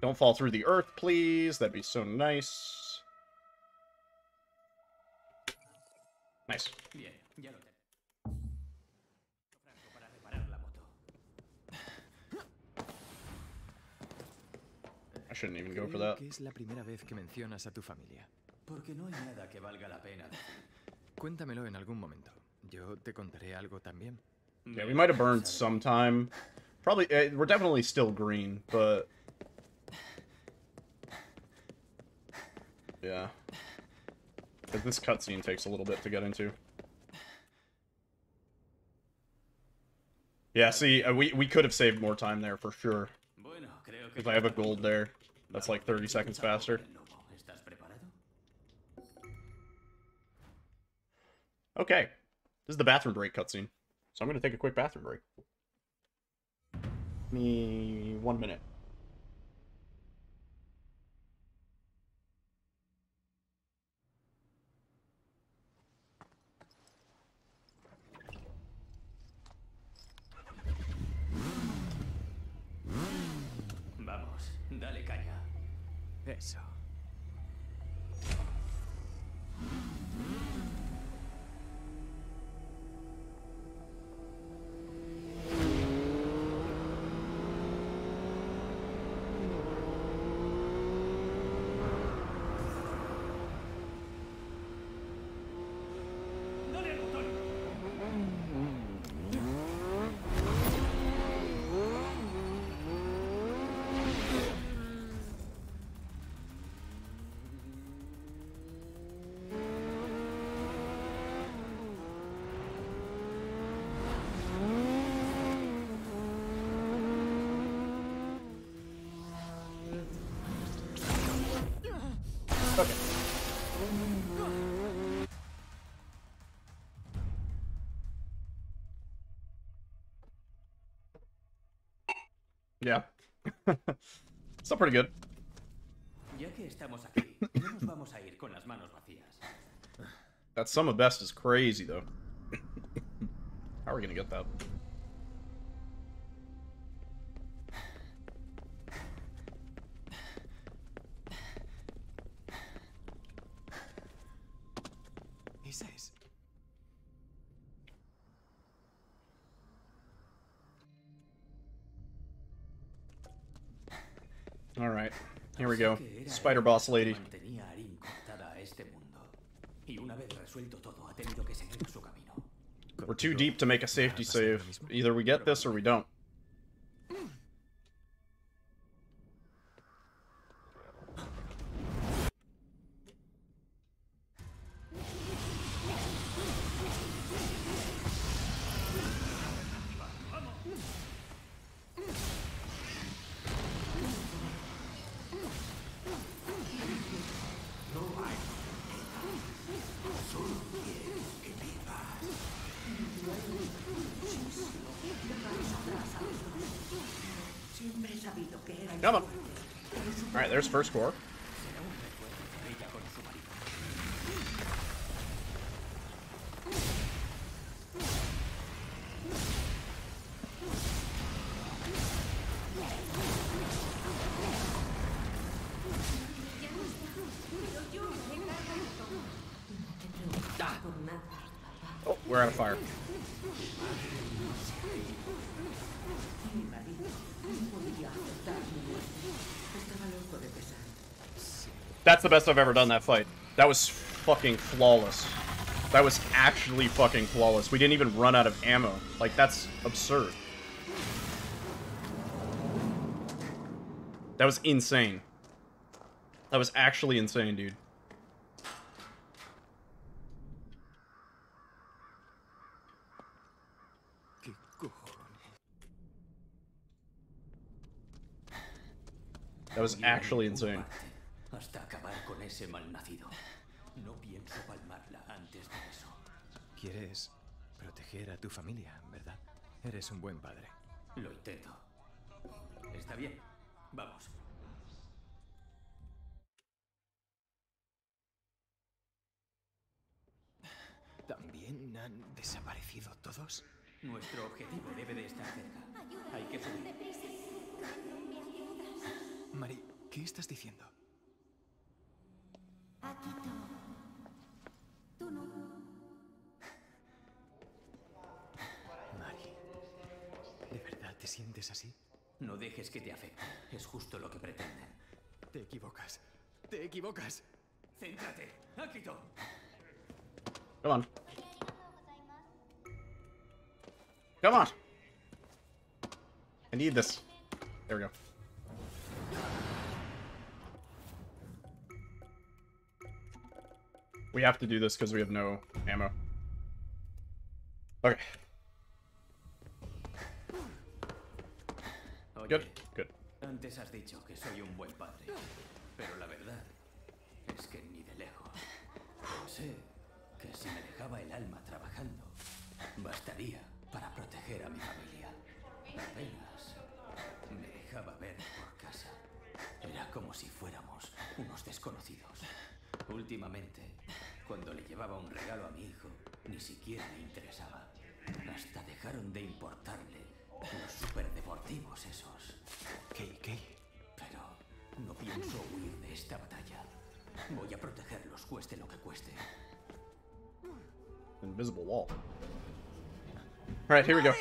Don't fall through the earth, please. That'd be so nice. Nice. I shouldn't even go for that. Es la primera vez que mencionas a tu familia. Porque no hay nada que valga la pena. Cuéntamelo en algún momento. Yo te contaré algo también. Yeah, we might have burned some time. Probably we're definitely still green, but yeah. Cuz this cutscene takes a little bit to get into. Yeah, see, we could have saved more time there for sure. Because I have a gold there. That's like 30 seconds faster. Okay. This is the bathroom break cutscene. So I'm going to take a quick bathroom break. Give me 1 minute. Dale caña. Eso. Yeah. Still pretty good. That sum of best is crazy, though. How are we gonna get that? He says. All right, here we go. Spider boss lady. We're too deep to make a safety save. Either we get this or we don't. Come on. Alright, there's first core. Oh, we're out of fire. That's the best I've ever done that fight. That was fucking flawless. That was actually fucking flawless. We didn't even run out of ammo. Like, that's absurd. That was insane. That was actually insane, dude. That was actually insane. Hasta acabar con ese malnacido. No pienso palmarla antes de eso. Quieres proteger a tu familia, ¿verdad? Eres un buen padre. Lo intento. Está bien. Vamos. ¿También han desaparecido todos? Nuestro objetivo debe de estar cerca. Hay que salir. Mari, ¿qué estás diciendo? Akito. Tú no. Mari, ¿de verdad te sientes así? No dejes que te afecte. Es justo lo que pretenden. Te equivocas. Te equivocas. Céntrate, Akito. Come on. Come on. I need this. There we go. We have to do this because we have no ammo. Okay. Good, good. Antes has dicho que soy un buen padre, pero la verdad es que ni de lejos. Sé que si me dejaba el alma trabajando, bastaría para proteger a mi familia. Apenas me dejaba ver por casa. Era como si fuéramos unos desconocidos. Últimamente, cuando le llevaba un regalo a mi hijo, ni siquiera le interesaba. Hasta dejaron de importarle los superdeportivos esos. ¿Qué? Pero no pienso huir de esta batalla. Voy a protegerlos, cueste lo que cueste. Invisible wall. All right, here we go.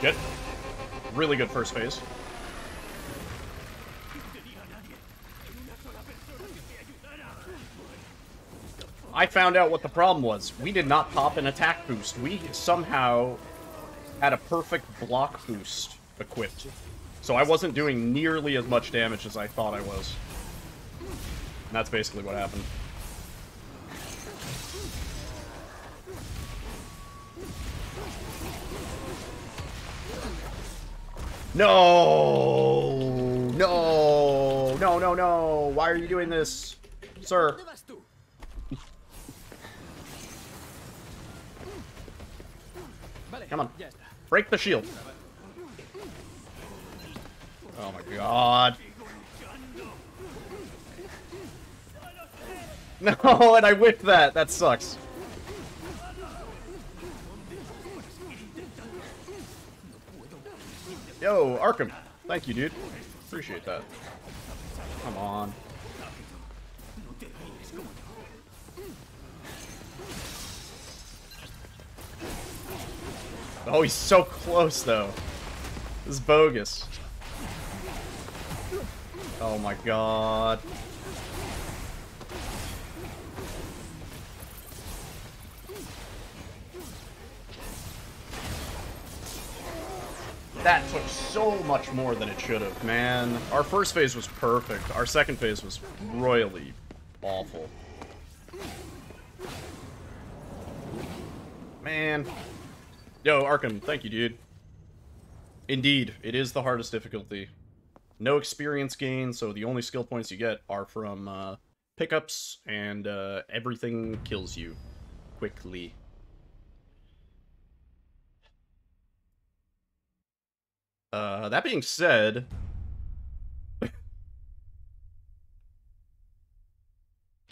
Good. Really good first phase. I found out what the problem was. We did not pop an attack boost. We somehow had a perfect block boost equipped. So I wasn't doing nearly as much damage as I thought I was. And that's basically what happened. No! No! No, no, no! Why are you doing this, sir? Come on. Break the shield. Oh my god. No, and I whipped that. That sucks. Yo, Arkham. Thank you, dude. Appreciate that. Come on. Oh, he's so close, though. This is bogus. Oh my god. That took so much more than it should have, man. Our first phase was perfect. Our second phase was royally awful. Man. Yo, Arkham, thank you, dude. Indeed, it is the hardest difficulty. No experience gain, so the only skill points you get are from pickups, and everything kills you quickly. That being said...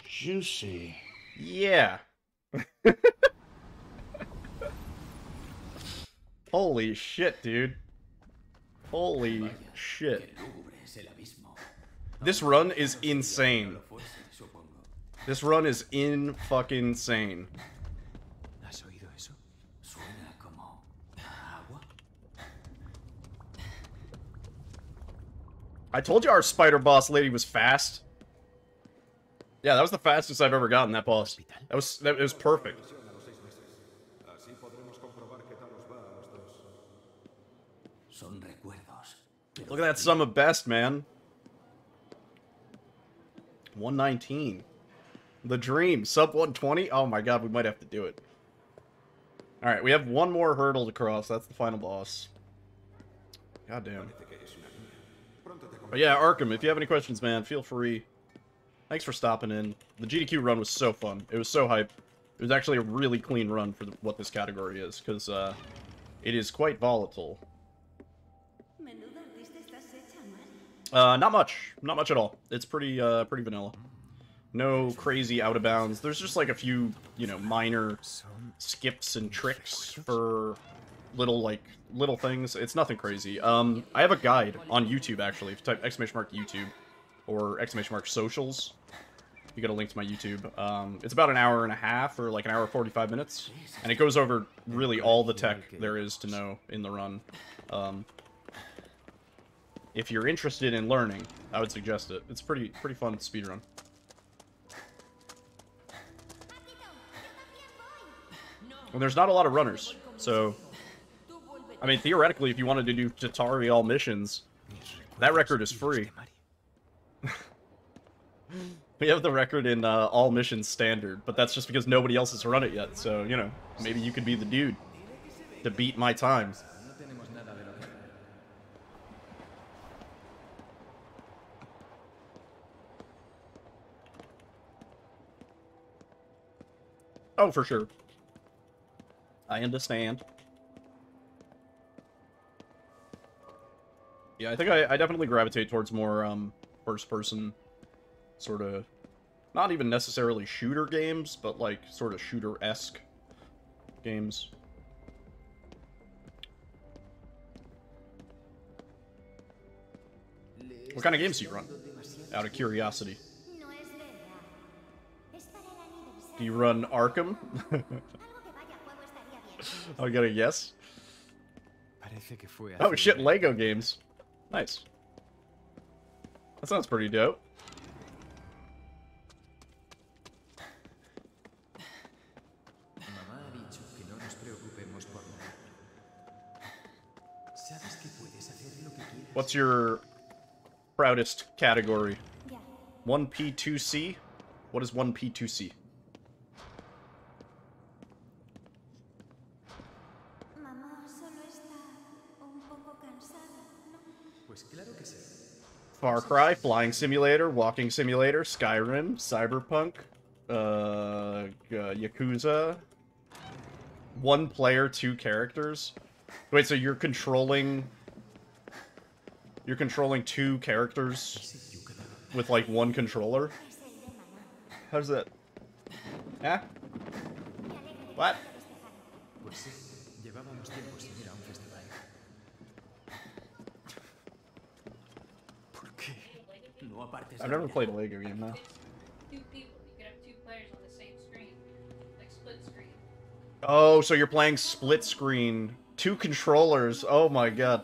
Juicy. Yeah. Holy shit, dude. Holy shit. This run is insane. This run is in-fucking-sane. I told you our spider boss lady was fast. Yeah, that was the fastest I've ever gotten that boss. That was perfect. Look at that sum of best, man. 119. The dream. Sub 120? Oh my god, we might have to do it. Alright, we have one more hurdle to cross. That's the final boss. God damn. But yeah, Arkham, if you have any questions, man, feel free. Thanks for stopping in. The GDQ run was so fun. It was so hype. It was actually a really clean run for what this category is, because it is quite volatile. Not much at all. It's pretty, pretty vanilla. No crazy out of bounds. There's just like a few, you know, minor skips and tricks for little things. It's nothing crazy. I have a guide on YouTube actually. If you type !YouTube or !socials, you get a link to my YouTube. It's about an hour and a half or like an hour and 45 minutes, and it goes over really all the tech there is to know in the run. If you're interested in learning, I would suggest it. It's pretty fun speedrun. And there's not a lot of runners, so... I mean, theoretically, if you wanted to do Tatari All Missions, that record is free. We have the record in All Missions Standard, but that's just because nobody else has run it yet, so, you know, maybe you could be the dude to beat my time. Oh, for sure. I understand. Yeah, I think I definitely gravitate towards more first-person sort of... Not even necessarily shooter games, but like sort of shooter-esque games. What kind of games do you run? Out of curiosity. Do you run Arkham? I'll get a yes. Oh shit, LEGO games. Nice. That sounds pretty dope. What's your proudest category? 1P2C? What is 1P2C? Far Cry, Flying Simulator, Walking Simulator, Skyrim, Cyberpunk, Yakuza. One player, two characters. Wait, so you're controlling two characters with like one controller? How's that? Huh? What? I've never played a LEGO game now. Two people, you can have two players on the same screen. Like split screen. Oh, so you're playing split screen. Two controllers. Oh my god.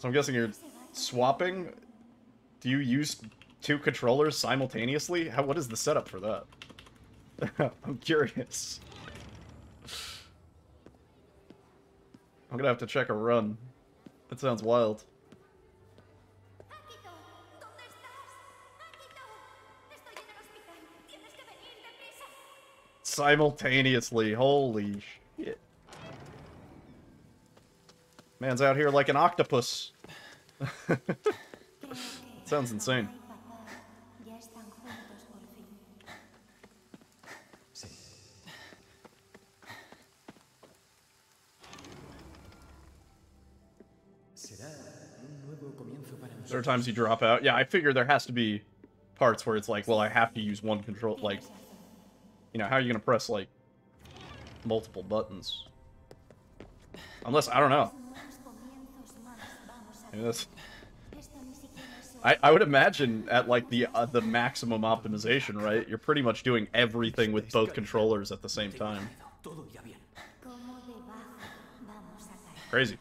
So I'm guessing you're swapping? Do you use two controllers simultaneously? How, what is the setup for that? I'm curious. I'm gonna have to check a run. That sounds wild. Simultaneously, holy shit. Man's out here like an octopus. Sounds insane. There are times you drop out. Yeah, I figure there has to be parts where it's like, well, I have to use one control, like... You know, how are you gonna press, like, multiple buttons? Unless, I don't know. I mean, that's... I would imagine at, like, the maximum optimization, right? You're pretty much doing everything with both controllers at the same time. Crazy.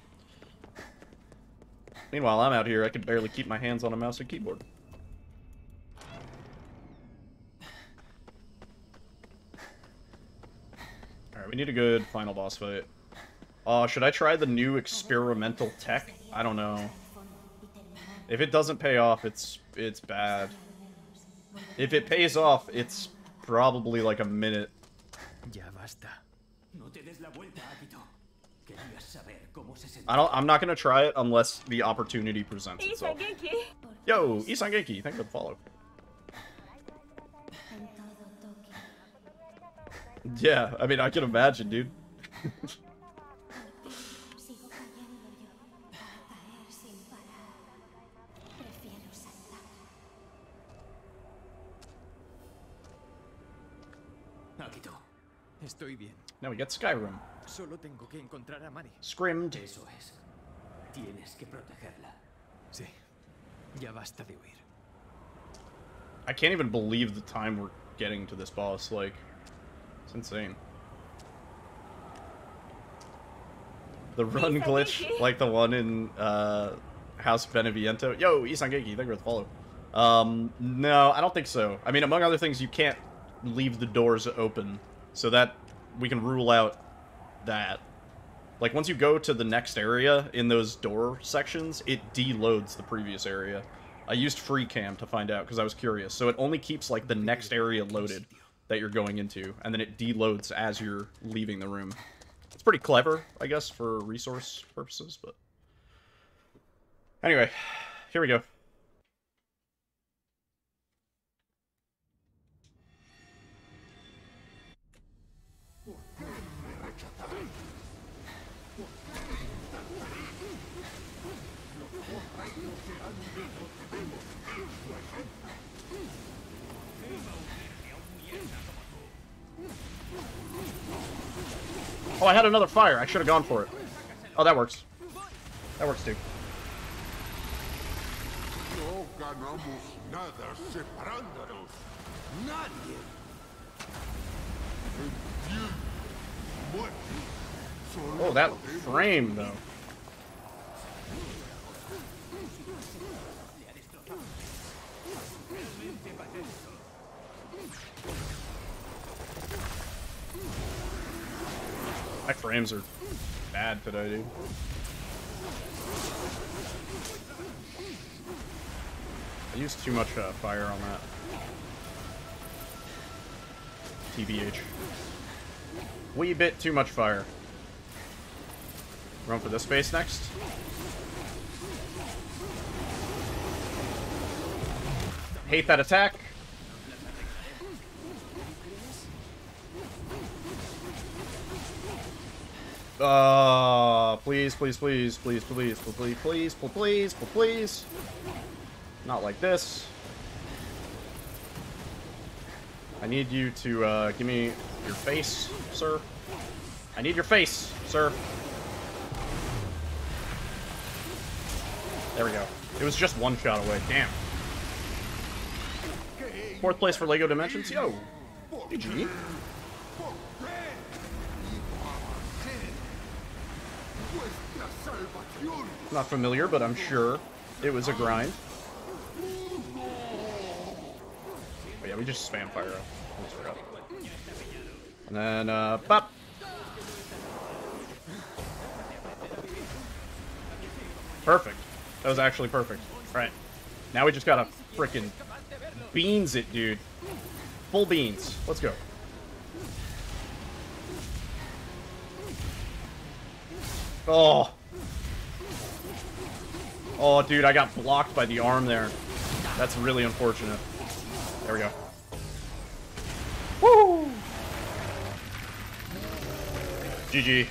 Meanwhile, I'm out here, I can barely keep my hands on a mouse and keyboard. We need a good final boss fight. Should I try the new experimental tech? I don't know. If it doesn't pay off, it's bad. If it pays off, it's probably like a minute. I'm not gonna try it unless the opportunity presents itself. Yo, Isangeki, thanks for the follow. Yeah, I mean, I can imagine, dude. Now we got Skyrim. Scrimmed. I can't even believe the time we're getting to this boss, like... It's insane. The run glitch, like the one in House Beneviento. Yo, Isangeki, thank you for the follow. No, I don't think so. I mean, among other things, you can't leave the doors open. So that, we can rule out that. Like, once you go to the next area in those door sections, it deloads the previous area. I used free cam to find out, because I was curious. So it only keeps, like, the next area loaded that you're going into, and then it deloads as you're leaving the room. It's pretty clever, I guess, for resource purposes, but... Anyway, here we go. Oh, I had another fire. I should have gone for it. Oh, that works. That works, too. Oh, that frame, though. My frames are bad today, dude. I used too much fire on that. TBH. Wee bit too much fire. Run for this base next. Hate that attack. Please, please, please, please, please, please, please, please, please. Not like this. I need you to give me your face, sir. I need your face, sir. There we go. It was just one shot away. Damn. 4th place for LEGO Dimensions. Yo. GG. Not familiar, but I'm sure it was a grind. But yeah, we just spam fire up. And then, pop. Perfect. That was actually perfect. Alright. Now we just gotta frickin' beans it, dude. Full beans. Let's go. Oh. Oh, dude, I got blocked by the arm there. That's really unfortunate. There we go. Woo! GG.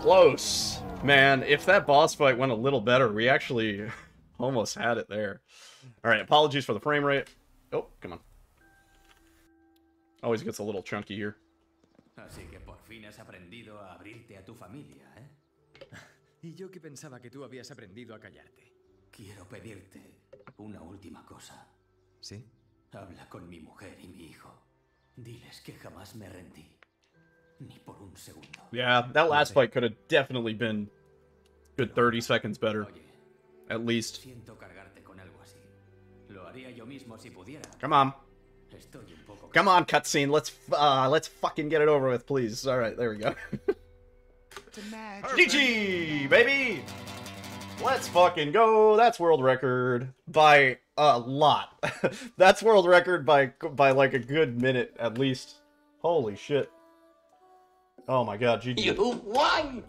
Close. Man, if that boss fight went a little better, we actually almost had it there. All right, apologies for the frame rate. Oh, come on. Always gets a little chunky here. Así que por fin has aprendido a abrirte a tu familia, ¿eh? Y yo que pensaba que tú habías aprendido a callarte. Quiero pedirte una última cosa. ¿Sí? Habla con mi mujer y mi hijo. Diles que jamás me rendí. Ni por un segundo. Yeah, that last fight could have definitely been good 30 seconds better. At least. Siento cargarte con algo así. Lo haría yo mismo si pudiera. Come on. Come on, cutscene. Let's fucking get it over with, please. All right, there we go. GG, baby. Let's fucking go. That's world record by a lot. That's world record by like a good minute at least. Holy shit. Oh my god, GG. You won.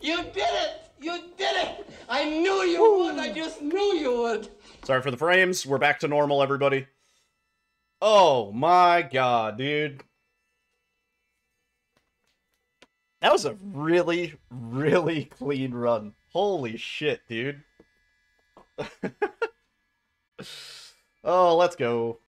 You did it. You did it. I knew you would. I just knew you would. Sorry for the frames. We're back to normal, everybody. Oh my god, dude. That was a really, really clean run. Holy shit, dude. Oh, let's go.